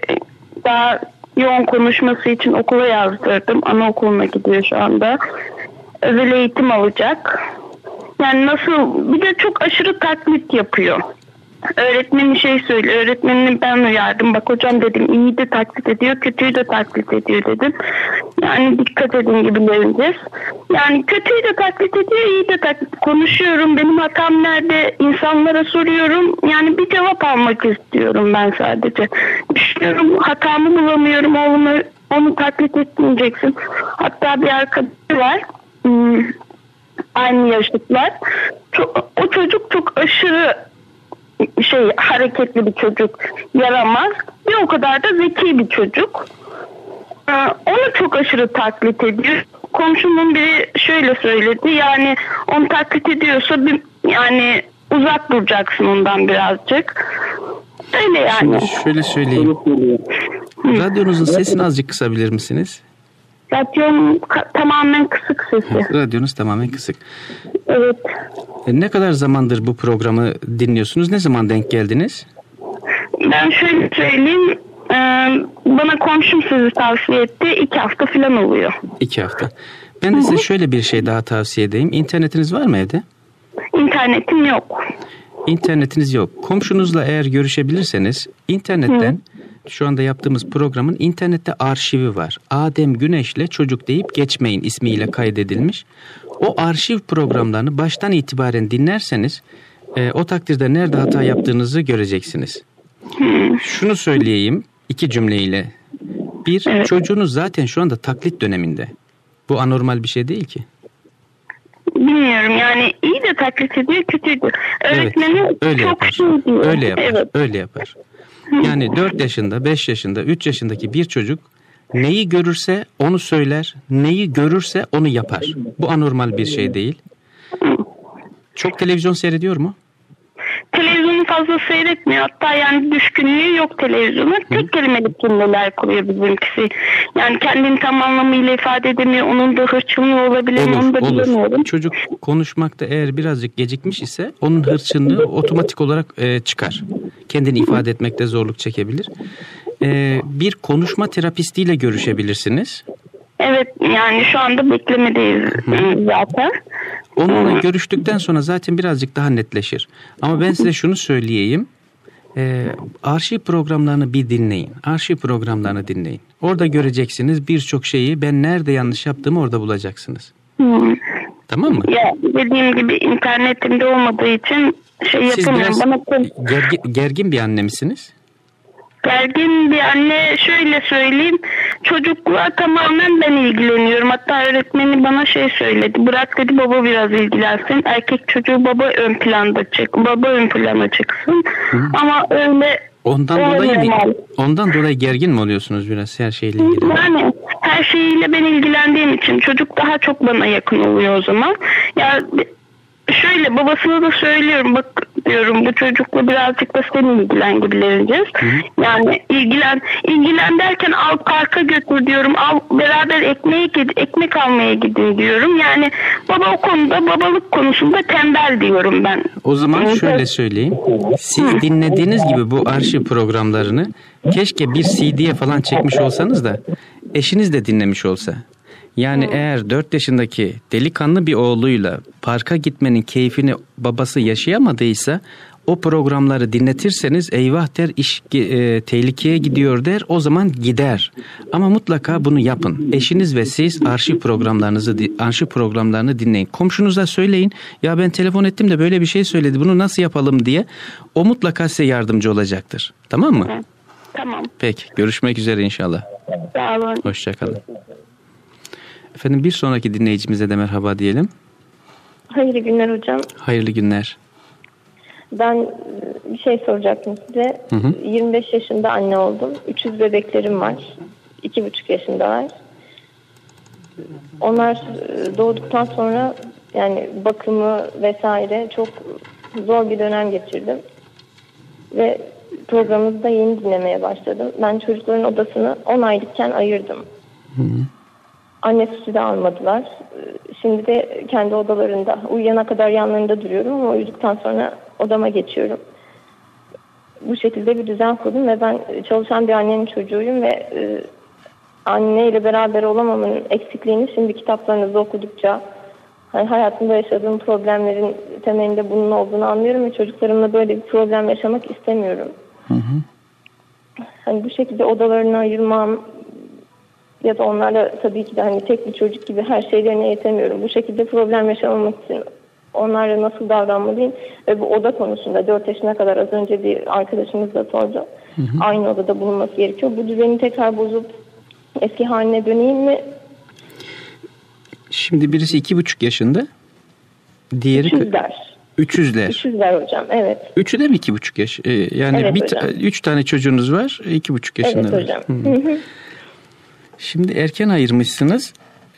daha yoğun konuşması için okula yazdırdım. Anaokuluna gidiyor şu anda. Özel eğitim alacak. Yani nasıl, bir de çok aşırı taklit yapıyor. Öğretmenin şey söylüyor. Öğretmenini ben uyardım. Bak hocam dedim, iyi de taklit ediyor, kötüyü de taklit ediyor dedim. Yani dikkat edin gibilerindir. Yani kötüyü de taklit ediyor, iyi de taklit. Konuşuyorum, benim hatam nerede, insanlara soruyorum. Yani bir cevap almak istiyorum ben sadece. Düşünüyorum, hatamı bulamıyorum. Onu taklit etmeyeceksin. Hatta bir arkadaşı var. Aynı yaşlıklar. O çocuk çok aşırı hareketli bir çocuk, yaramaz. Bir o kadar da zeki bir çocuk. Onu çok aşırı taklit ediyor. Komşumun biri şöyle söyledi. Yani onu taklit ediyorsa yani uzak duracaksın ondan birazcık. Öyle yani. Şimdi şöyle söyleyeyim. Radyonuzun sesini azıcık kısabilir misiniz? Radyonun tamamen kısık sesi. Radyonuz tamamen kısık. Evet. Ne kadar zamandır bu programı dinliyorsunuz? Ne zaman denk geldiniz? Ben şöyle söyleyeyim. Bana komşum sizi tavsiye etti. 2 hafta falan oluyor. 2 hafta. Ben de size şöyle bir şey daha tavsiye edeyim. İnternetiniz var mı evde? İnternetim yok. İnternetiniz yok. Komşunuzla eğer görüşebilirseniz internetten, şu anda yaptığımız programın internette arşivi var. Adem Güneş'le Çocuk deyip geçmeyin ismiyle kaydedilmiş. O arşiv programlarını baştan itibaren dinlerseniz o takdirde nerede hata yaptığınızı göreceksiniz. Şunu söyleyeyim 2 cümleyle. Bir, çocuğunuz zaten şu anda taklit döneminde. Bu anormal bir şey değil ki. Bilmiyorum yani, iyi de taklit ediyor, kötü de. Öğretmeni çok şey diyor. Öyle yapar, öyle yapar. Yani 4 yaşında, 5 yaşında, 3 yaşındaki bir çocuk neyi görürse onu söyler, neyi görürse onu yapar. Bu anormal bir şey değil. Çok televizyon seyrediyor mu? Televizyonu fazla seyretmiyor. Hatta yani düşkünlüğü yok televizyona. Tek kelimelik cümleler kuruyor bizimkisi. Yani kendini tam anlamıyla ifade edemiyor. Onun da hırçınlığı olabilir. Onu da bilmiyorum. Çocuk konuşmakta eğer birazcık gecikmiş ise onun hırçınlığı otomatik olarak çıkar. Kendini ifade etmekte zorluk çekebilir. Bir konuşma terapistiyle görüşebilirsiniz. Evet, yani şu anda beklemedeyiz zaten. Onunla görüştükten sonra zaten birazcık daha netleşir. Ama ben size şunu söyleyeyim. Arşiv programlarını bir dinleyin. Arşiv programlarını dinleyin. Orada göreceksiniz birçok şeyi, ben nerede yanlış yaptığımı orada bulacaksınız. Tamam mı? Ya, dediğim gibi internetimde olmadığı için şey yapamıyorum. Siz biraz gergin bir anne misiniz? Gergin bir anne, şöyle söyleyeyim, çocukla tamamen ben ilgileniyorum. Hatta öğretmeni bana şey söyledi, bırak dedi baba biraz ilgilensin, erkek çocuğu baba ön planda çık, baba ön plana çıksın. Ama öyle ondan dolayı gergin mi oluyorsunuz biraz her şeyle ilgili? Yani her şeyiyle ben ilgilendiğim için çocuk daha çok bana yakın oluyor o zaman. Ya şöyle, babasına da söylüyorum, bak diyorum, bu çocukla birazcık da senin ilgilen gibileneceğiz. Yani ilgilen derken al parka götür diyorum, al beraber ekmek almaya gidin diyorum. Yani baba o konuda, babalık konusunda tembel diyorum ben. O zaman şöyle söyleyeyim, siz dinlediğiniz gibi bu arşiv programlarını keşke bir CD'ye falan çekmiş olsanız da eşiniz de dinlemiş olsa. Yani eğer 4 yaşındaki delikanlı bir oğluyla parka gitmenin keyfini babası yaşayamadıysa o programları dinletirseniz eyvah der, iş tehlikeye gidiyor der, o zaman gider. Ama mutlaka bunu yapın. Eşiniz ve siz arşiv programlarını dinleyin. Komşunuza söyleyin, ya ben telefon ettim de böyle bir şey söyledi, bunu nasıl yapalım diye, o mutlaka size yardımcı olacaktır. Tamam mı? Tamam. Peki, görüşmek üzere inşallah. Sağ olun. Hoşçakalın. Efendim, bir sonraki dinleyicimize de merhaba diyelim. Hayırlı günler hocam. Hayırlı günler. Ben bir şey soracaktım size. 25 yaşında anne oldum. 300 bebeklerim var. 2,5 yaşındalar. Onlar doğduktan sonra yani bakımı vesaire çok zor bir dönem geçirdim. Ve programımızı da yeni dinlemeye başladım. Ben çocukların odasını 10 aylıkken ayırdım. Anne sütü de almadılar. Şimdi de kendi odalarında, uyuyana kadar yanlarında duruyorum ama uyuduktan sonra odama geçiyorum. Bu şekilde bir düzen kurdum ve ben çalışan bir annenin çocuğuyum ve anneyle beraber olamamın eksikliğini şimdi kitaplarınızı okudukça, hani hayatımda yaşadığım problemlerin temelinde bunun olduğunu anlıyorum ve çocuklarımla böyle bir problem yaşamak istemiyorum. Hani bu şekilde odalarını ayırmam ya da onlarla tabii ki de hani tek bir çocuk gibi her şeylerine yetemiyorum. Bu şekilde problem yaşamamak için onlarla nasıl davranmalıyım? Ve bu oda konusunda 4 yaşına kadar az önce bir arkadaşımız da sordu. Aynı odada bulunması gerekiyor. Bu düzeni tekrar bozup eski haline döneyim mi? Şimdi birisi 2,5 yaşında. Diğeri 300'ler hocam, evet. Üçü de mi 2,5 yaş? Yani evet, üç tane çocuğunuz var, 2,5 yaşında. Evet hocam. Şimdi erken ayırmışsınız.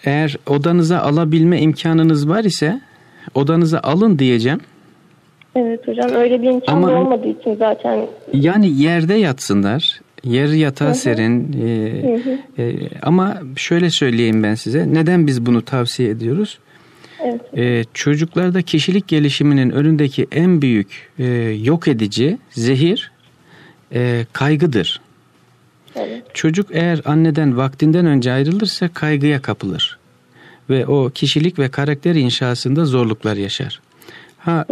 Eğer odanıza alabilme imkanınız var ise odanıza alın diyeceğim. Evet hocam, öyle bir imkan olmadığı için zaten. Yani yerde yatsınlar. Yeri yatağı serin. Ama şöyle söyleyeyim ben size. Neden biz bunu tavsiye ediyoruz? Evet. Çocuklarda kişilik gelişiminin önündeki en büyük yok edici zehir kaygıdır. Evet. Çocuk eğer anneden vaktinden önce ayrılırsa kaygıya kapılır ve o kişilik ve karakter inşasında zorluklar yaşar.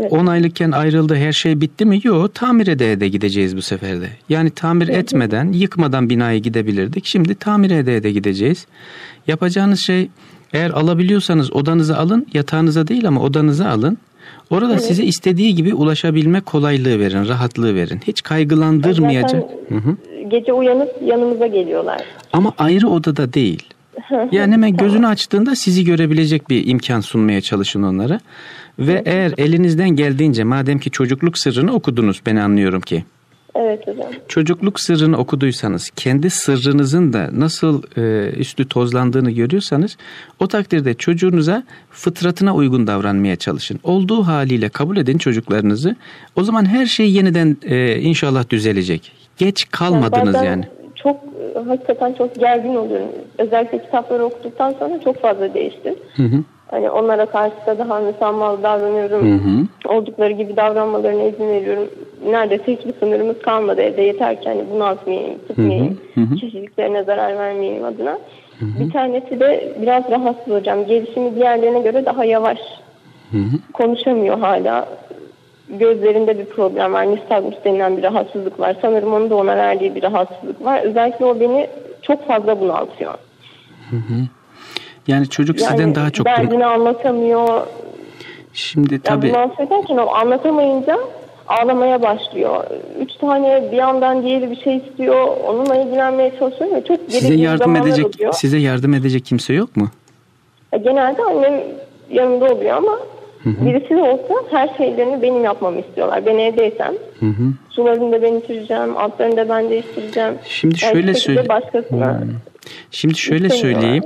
10 aylıkken ayrıldı, her şey bitti mi? Yok, tamir ede gideceğiz bu seferde. Yani tamir etmeden, yıkmadan binayı gidebilirdik. Şimdi tamir ede gideceğiz. Yapacağınız şey, eğer alabiliyorsanız odanıza alın, yatağınıza değil ama odanıza alın. Orada size istediği gibi ulaşabilme kolaylığı verin, rahatlığı verin. Hiç kaygılandırmayacak. Gece uyanıp yanımıza geliyorlar. Ama ayrı odada değil. Yani hemen gözünü açtığında sizi görebilecek bir imkan sunmaya çalışın onlara. Ve eğer elinizden geldiğince, madem ki çocukluk sırrını okudunuz, ben anlıyorum ki. Evet hocam. Çocukluk sırrını okuduysanız, kendi sırrınızın da nasıl üstü tozlandığını görüyorsanız, o takdirde çocuğunuza fıtratına uygun davranmaya çalışın. Olduğu haliyle kabul edin çocuklarınızı. O zaman her şey yeniden inşallah düzelecek. Geç kalmadınız yani. Çok hakikaten çok gergin oluyorum. Özellikle kitapları okuduktan sonra çok fazla değiştim. Hı hı. Hani onlara karşı da daha müsammalı davranıyorum. Hı hı. Oldukları gibi davranmalarına izin veriyorum. Neredeyse hiçbir sınırımız kalmadı evde. Yeter ki hani bunaltmayayım, tutmayayım. Hı hı. Kişiliklerine zarar vermeyeyim adına. Hı hı. Bir tanesi de biraz rahatsız hocam. Gelişimi diğerlerine göre daha yavaş. Hı hı. Konuşamıyor hala. Gözlerinde bir problem var. Nistagmus denilen bir rahatsızlık var. Sanırım onun da ona verdiği bir rahatsızlık var. Özellikle o beni çok fazla bunaltıyor. Hı hı. Yani çocuk sizden daha çok... Derdini anlatamıyor. Şimdi tabii... Yani bunu söylerken o anlatamayınca ağlamaya başlıyor. 3 tane bir yandan diğeri bir şey istiyor. Onunla ilgilenmeye çalışıyor ve çok gerekli zamanlar oluyor. Size yardım edecek kimse yok mu? Genelde annem yanında oluyor ama birisi de olsa her şeylerini benim yapmamı istiyorlar. Ben evdeysem sularını da ben içireceğim, altlarını da ben değiştireceğim. Şimdi şöyle söyleyeyim.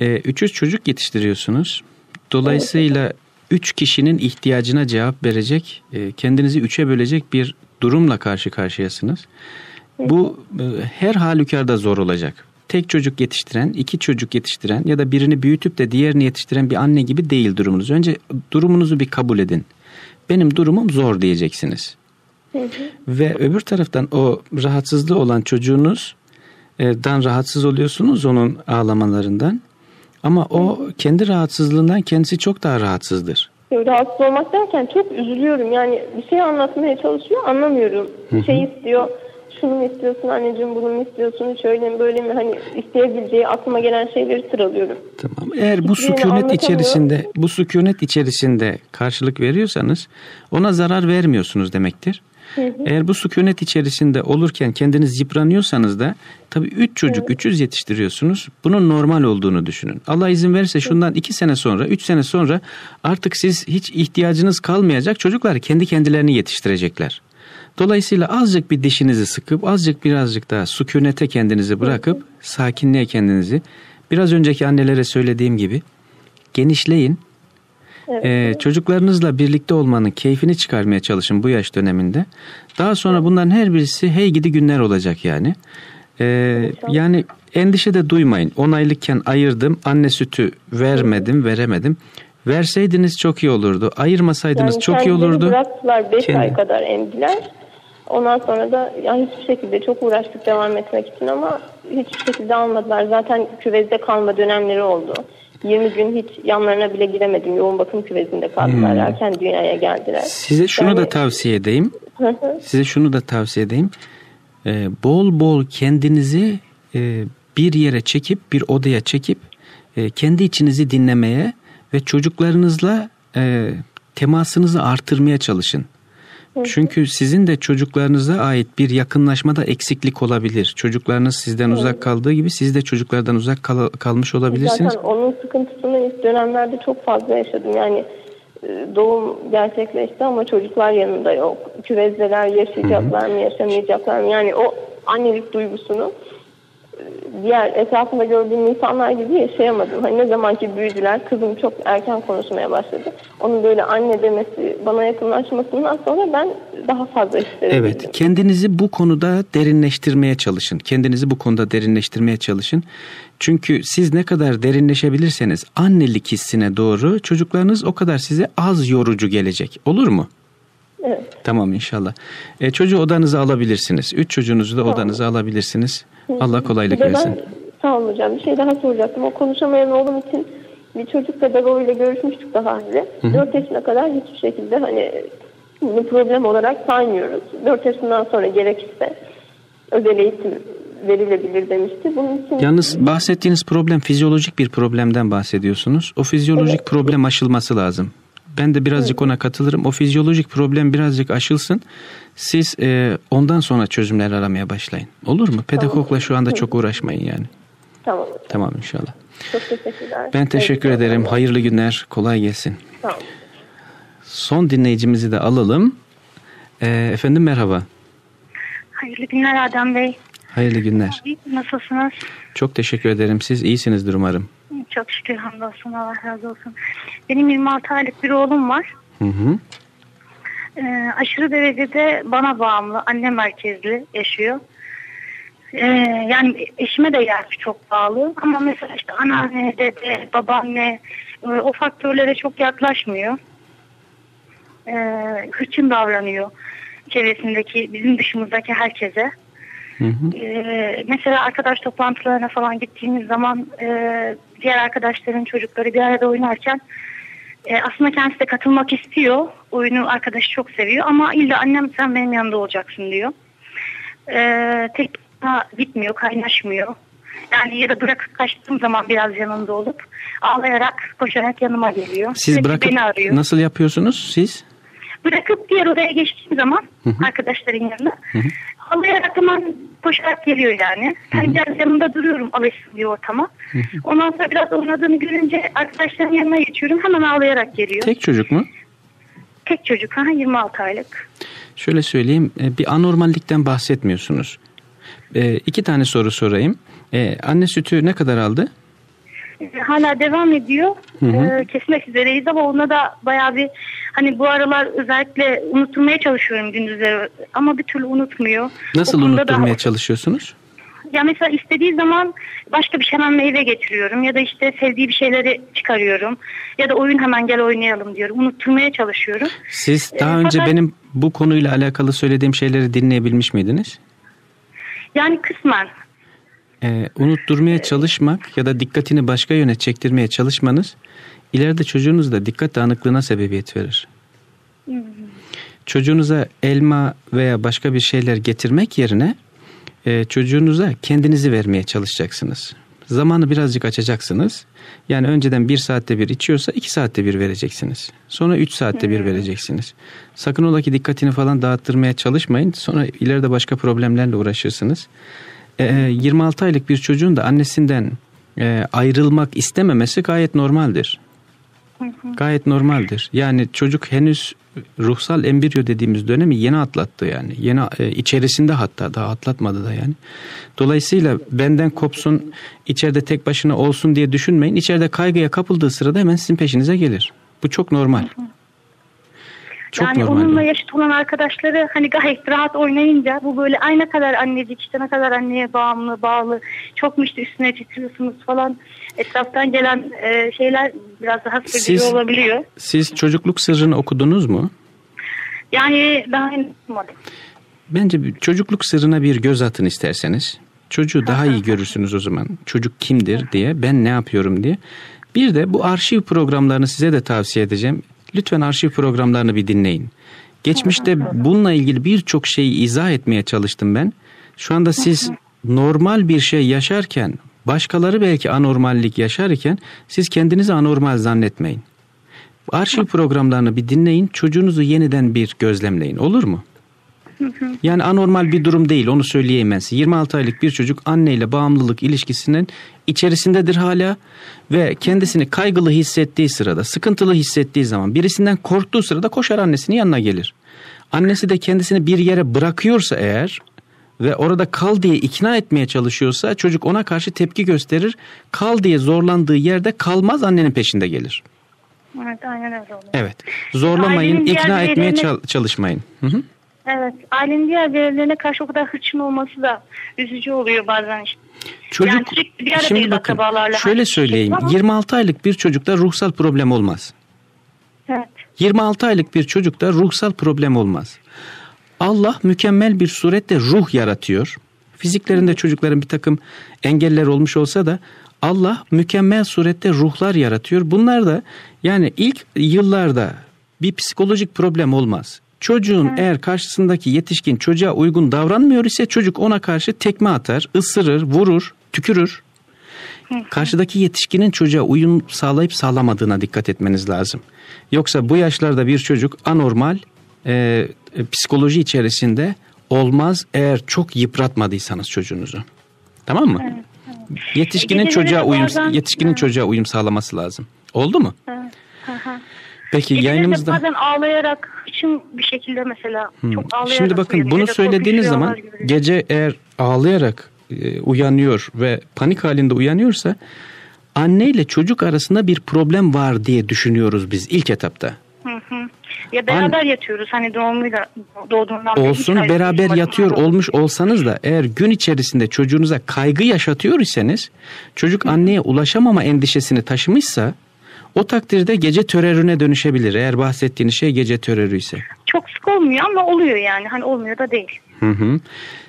3 çocuk yetiştiriyorsunuz. Dolayısıyla 3 kişinin ihtiyacına cevap verecek, kendinizi 3'e bölecek bir durumla karşı karşıyasınız. Bu her halükarda zor olacak. Tek çocuk yetiştiren, 2 çocuk yetiştiren ya da birini büyütüp de diğerini yetiştiren bir anne gibi değil durumunuz. Önce durumunuzu bir kabul edin. Benim durumum zor diyeceksiniz. Ve öbür taraftan o rahatsızlığı olan çocuğunuzdan rahatsız oluyorsunuz onun ağlamalarından. Ama o kendi rahatsızlığından kendisi çok daha rahatsızdır. Rahatsız olmak derken çok üzülüyorum. Yani bir şey anlatmaya çalışıyor, anlamıyorum. Bir şey istiyor. Şunu mu istiyorsun anneciğim, bunu mu istiyorsun, şöyle mi böyle mi, hani isteyebileceği aklıma gelen şeyleri sıralıyorum. Tamam. Eğer bu sükunet içerisinde karşılık veriyorsanız ona zarar vermiyorsunuz demektir. Eğer bu sükunet içerisinde olurken kendiniz yıpranıyorsanız da tabii 3 çocuk 300 yetiştiriyorsunuz. Bunun normal olduğunu düşünün. Allah izin verirse şundan 2 sene sonra 3 sene sonra artık siz hiç ihtiyacınız kalmayacak, çocuklar kendi kendilerini yetiştirecekler. Dolayısıyla azıcık bir dişinizi sıkıp birazcık daha sükunete kendinizi bırakıp sakinliğe kendinizi, biraz önceki annelere söylediğim gibi genişleyin. Evet. Çocuklarınızla birlikte olmanın keyfini çıkarmaya çalışın bu yaş döneminde. Daha sonra bunların her birisi hey gidi günler olacak yani. Yani endişe de duymayın. 10 aylıkken ayırdım, anne sütü veremedim. Verseydiniz çok iyi olurdu. Ayırmasaydınız yani çok iyi olurdu. Bıraktılar 5 ay kadar emdiler. Ondan sonra da yani hiçbir şekilde çok uğraştık devam etmek için ama hiçbir şekilde almadılar. Zaten küvezde kalma dönemleri oldu. 20 gün hiç yanlarına bile giremedim. Yoğun bakım küvezinde kaldılar. Erken dünyaya geldiler. Size şunu da tavsiye edeyim. Bol bol kendinizi bir yere çekip, bir odaya çekip kendi içinizi dinlemeye ve çocuklarınızla temasınızı artırmaya çalışın. Çünkü sizin de çocuklarınıza ait bir yakınlaşmada eksiklik olabilir. Çocuklarınız sizden uzak kaldığı gibi siz de çocuklardan uzak kalmış olabilirsiniz. Zaten onun sıkıntısını ilk dönemlerde çok fazla yaşadım. Yani doğum gerçekleşti ama çocuklar yanında yok. Küvezdeler yaşayacaklar mı, yaşamayacaklar mı? Yani o annelik duygusunu diğer etrafında gördüğüm insanlar gibi yaşayamadım. Hani ne zamanki büyüdüler, kızım çok erken konuşmaya başladı. Onun böyle anne demesi, bana yakınlaşmasından sonra ben daha fazla istedim. Evet, kendinizi bu konuda derinleştirmeye çalışın. Çünkü siz ne kadar derinleşebilirseniz annelik hissine doğru çocuklarınız o kadar size az yorucu gelecek. Olur mu? Evet. Tamam inşallah. Çocuğu odanıza alabilirsiniz. 3 çocuğunuzu da odanıza alabilirsiniz. Allah kolaylık versin. Sağ olun hocam. Bir şey daha soracaktım. O konuşamayan oğlum için bir çocuk pedagoguyla görüşmüştük daha önce. 4 yaşına kadar hiçbir şekilde hani bunu problem olarak saymıyoruz. 4 yaşından sonra gerekirse özel eğitim verilebilir demişti. Bunun için... Yalnız bahsettiğiniz problem fizyolojik bir problemden bahsediyorsunuz. O fizyolojik problem aşılması lazım. Ben de birazcık ona katılırım. O fizyolojik problem birazcık aşılsın. Siz ondan sonra çözümler aramaya başlayın. Olur mu? Pedagogla şu anda çok uğraşmayın yani. Tamam. Tamam inşallah. Çok teşekkürler. Ben teşekkür ederim. Hayırlı günler. Kolay gelsin. Tamam. Son dinleyicimizi de alalım. Efendim merhaba. Hayırlı günler Adem Bey. Hayırlı günler. Nasılsınız? Çok teşekkür ederim. Siz iyisinizdir umarım. Çok şükür, hamdolsun, Allah razı olsun. Benim 26 aylık bir oğlum var. Hı hı. Aşırı derecede bana bağımlı, anne merkezli yaşıyor. Yani eşime de gerçi çok bağlı ama mesela işte anneanne, dede, babaanne o faktörlere çok yaklaşmıyor. Hırçın davranıyor çevresindeki, bizim dışımızdaki herkese. Hı hı. Mesela arkadaş toplantılarına falan gittiğimiz zaman diğer arkadaşların çocukları bir arada oynarken aslında kendisi de katılmak istiyor. Oyunu arkadaşı çok seviyor ama illa annem sen benim yanımda olacaksın diyor. Tek gitmiyor, kaynaşmıyor. Yani ya da bırakıp kaçtığım zaman biraz yanımda olup ağlayarak, koşarak yanıma geliyor. Siz bırakıp beni arıyor. Nasıl yapıyorsunuz siz? Bırakıp diğer odaya geçtiğim zaman hı hı. arkadaşların yanına hı hı. ağlayarak hemen koşarak geliyor yani. Hı hı. Ben biraz yanımda duruyorum, alışsın diye ortama. Hı hı. Ondan sonra biraz oynadığını görünce arkadaşların yanına geçiyorum, hemen ağlayarak geliyor. Tek çocuk mu? Tek çocuk, ha, 26 aylık. Şöyle söyleyeyim, bir anormallikten bahsetmiyorsunuz. İki tane soru sorayım. Anne sütü ne kadar aldı? Hala devam ediyor. Hı hı. Kesmek üzereyiz ama ona da bayağı bir, hani bu aralar özellikle unutturmaya çalışıyorum gündüzleri ama bir türlü unutmuyor. Nasıl unutturmaya çalışıyorsunuz? Ya mesela istediği zaman başka bir şey hemen meyve getiriyorum ya da işte sevdiği bir şeyleri çıkarıyorum ya da oyun hemen gel oynayalım diyorum. Unutturmaya çalışıyorum. Siz daha önce benim bu konuyla alakalı söylediğim şeyleri dinleyebilmiş miydiniz? Yani kısmen. Unutturmaya çalışmak ya da dikkatini başka yöne çektirmeye çalışmanız ileride çocuğunuzda dikkat dağınıklığına sebebiyet verir. Hmm. Çocuğunuza elma veya başka bir şeyler getirmek yerine çocuğunuza kendinizi vermeye çalışacaksınız. Zamanı birazcık açacaksınız. Yani önceden 1 saatte bir içiyorsa 2 saatte bir vereceksiniz. Sonra 3 saatte bir vereceksiniz. Sakın ola ki dikkatini falan dağıttırmaya çalışmayın. Sonra ileride başka problemlerle uğraşırsınız. 26 aylık bir çocuğun da annesinden ayrılmak istememesi gayet normaldir. Gayet normaldir. Yani çocuk henüz ruhsal embriyo dediğimiz dönemi yeni atlattı yani. Yeni içerisinde, hatta daha atlatmadı da yani. Dolayısıyla benden kopsun, içeride tek başına olsun diye düşünmeyin. İçeride kaygıya kapıldığı sırada hemen sizin peşinize gelir. Bu çok normal. Çok yani normal. Onunla yaşıt olan arkadaşları hani gayet rahat oynayınca bu böyle ay ne kadar annecik, işte ne kadar anneye bağlı, çok mu işte üstüne titriyorsunuz falan, etraftan gelen şeyler biraz rahatsız edici olabiliyor. Siz çocukluk sırrını okudunuz mu? Yani daha henüz okumadım. Bence çocukluk sırrına bir göz atın isterseniz. Çocuğu daha iyi görürsünüz o zaman. Çocuk kimdir diye, ben ne yapıyorum diye. Bir de bu arşiv programlarını size de tavsiye edeceğim. Lütfen arşiv programlarını bir dinleyin. Geçmişte bununla ilgili birçok şeyi izah etmeye çalıştım ben. Şu anda siz normal bir şey yaşarken, başkaları belki anormallik yaşarken siz kendinizi anormal zannetmeyin. Arşiv programlarını bir dinleyin, çocuğunuzu yeniden bir gözlemleyin, olur mu? Yani anormal bir durum değil, onu söyleyeyim ben size. 26 aylık bir çocuk anneyle bağımlılık ilişkisinin içerisindedir hala ve kendisini kaygılı hissettiği sırada, sıkıntılı hissettiği zaman, birisinden korktuğu sırada koşar annesinin yanına gelir. Annesi de kendisini bir yere bırakıyorsa eğer ve orada kal diye ikna etmeye çalışıyorsa çocuk ona karşı tepki gösterir. Kal diye zorlandığı yerde kalmaz, annenin peşinde gelir. Evet, aynen öyle oluyor. Evet, zorlamayın, ikna etmeye çalışmayın. Hı hı. Evet, ailenin diğer bireylerine karşı o kadar hırçın olması da üzücü oluyor bazen işte. Çocuk, yani sürekli bir aradayız akrabalarla. Şöyle söyleyeyim, 26 aylık bir çocukta ruhsal problem olmaz. Evet. 26 aylık bir çocukta ruhsal problem olmaz. Allah mükemmel bir surette ruh yaratıyor. Fiziklerinde çocukların bir takım engeller olmuş olsa da Allah mükemmel surette ruhlar yaratıyor. Bunlar da yani ilk yıllarda bir psikolojik problem olmaz. Çocuğun eğer karşısındaki yetişkin çocuğa uygun davranmıyor ise çocuk ona karşı tekme atar, ısırır, vurur, tükürür. Karşıdaki yetişkinin çocuğa uyum sağlayıp sağlamadığına dikkat etmeniz lazım. Yoksa bu yaşlarda bir çocuk anormal psikoloji içerisinde olmaz, eğer çok yıpratmadıysanız çocuğunuzu. Tamam mı? Evet, evet. Yetişkinin çocuğa uyum sağlaması lazım. Oldu mu? Evet. Peki yayınımızda bazen ağlayarak için bir şekilde mesela çok ağlayarak. Şimdi bakın bunu söylediğiniz zaman gece eğer ağlayarak uyanıyor ve panik halinde uyanıyorsa anne ile çocuk arasında bir problem var diye düşünüyoruz biz ilk etapta. Ya beraber yatıyoruz hani doğumuyla doğduğundan olsun beraber yatıyor olmuş olsanız da eğer gün içerisinde çocuğunuza kaygı yaşatıyor iseniz çocuk anneye ulaşamama endişesini taşımışsa o takdirde gece terörüne dönüşebilir eğer bahsettiğiniz şey gece terörü ise. Çok sık olmuyor ama oluyor yani hani olmuyor da değil.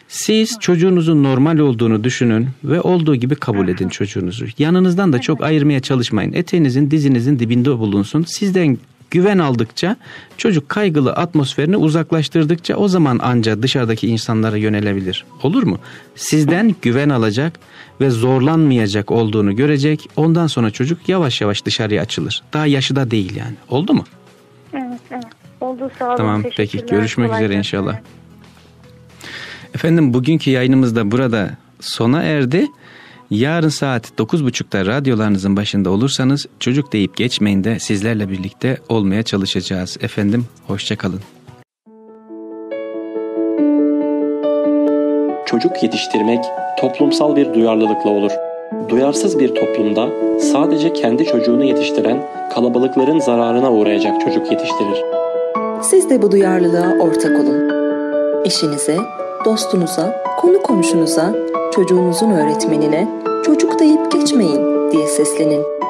Siz çocuğunuzun normal olduğunu düşünün ve olduğu gibi kabul edin çocuğunuzu. Yanınızdan da çok ayırmaya çalışmayın. Eteğinizin dizinizin dibinde bulunsun. Sizden güven aldıkça çocuk kaygılı atmosferini uzaklaştırdıkça o zaman ancak dışarıdaki insanlara yönelebilir. Olur mu? Sizden güven alacak ve zorlanmayacak olduğunu görecek. Ondan sonra çocuk yavaş yavaş dışarıya açılır. Daha yaşı da değil yani. Oldu mu? Evet, evet. Oldu, sağ olun. Tamam, peki. Görüşmek üzere inşallah. Evet. Efendim bugünkü yayınımız da burada sona erdi. Yarın saat 9.30'da radyolarınızın başında olursanız çocuk deyip geçmeyin de sizlerle birlikte olmaya çalışacağız. Efendim hoşça kalın. Çocuk yetiştirmek toplumsal bir duyarlılıkla olur. Duyarsız bir toplumda sadece kendi çocuğunu yetiştiren kalabalıkların zararına uğrayacak çocuk yetiştirir. Siz de bu duyarlılığa ortak olun. Eşinize, dostunuza, konu komşunuza, çocuğunuzun öğretmenine "Çocuk deyip geçmeyin" diye seslenin.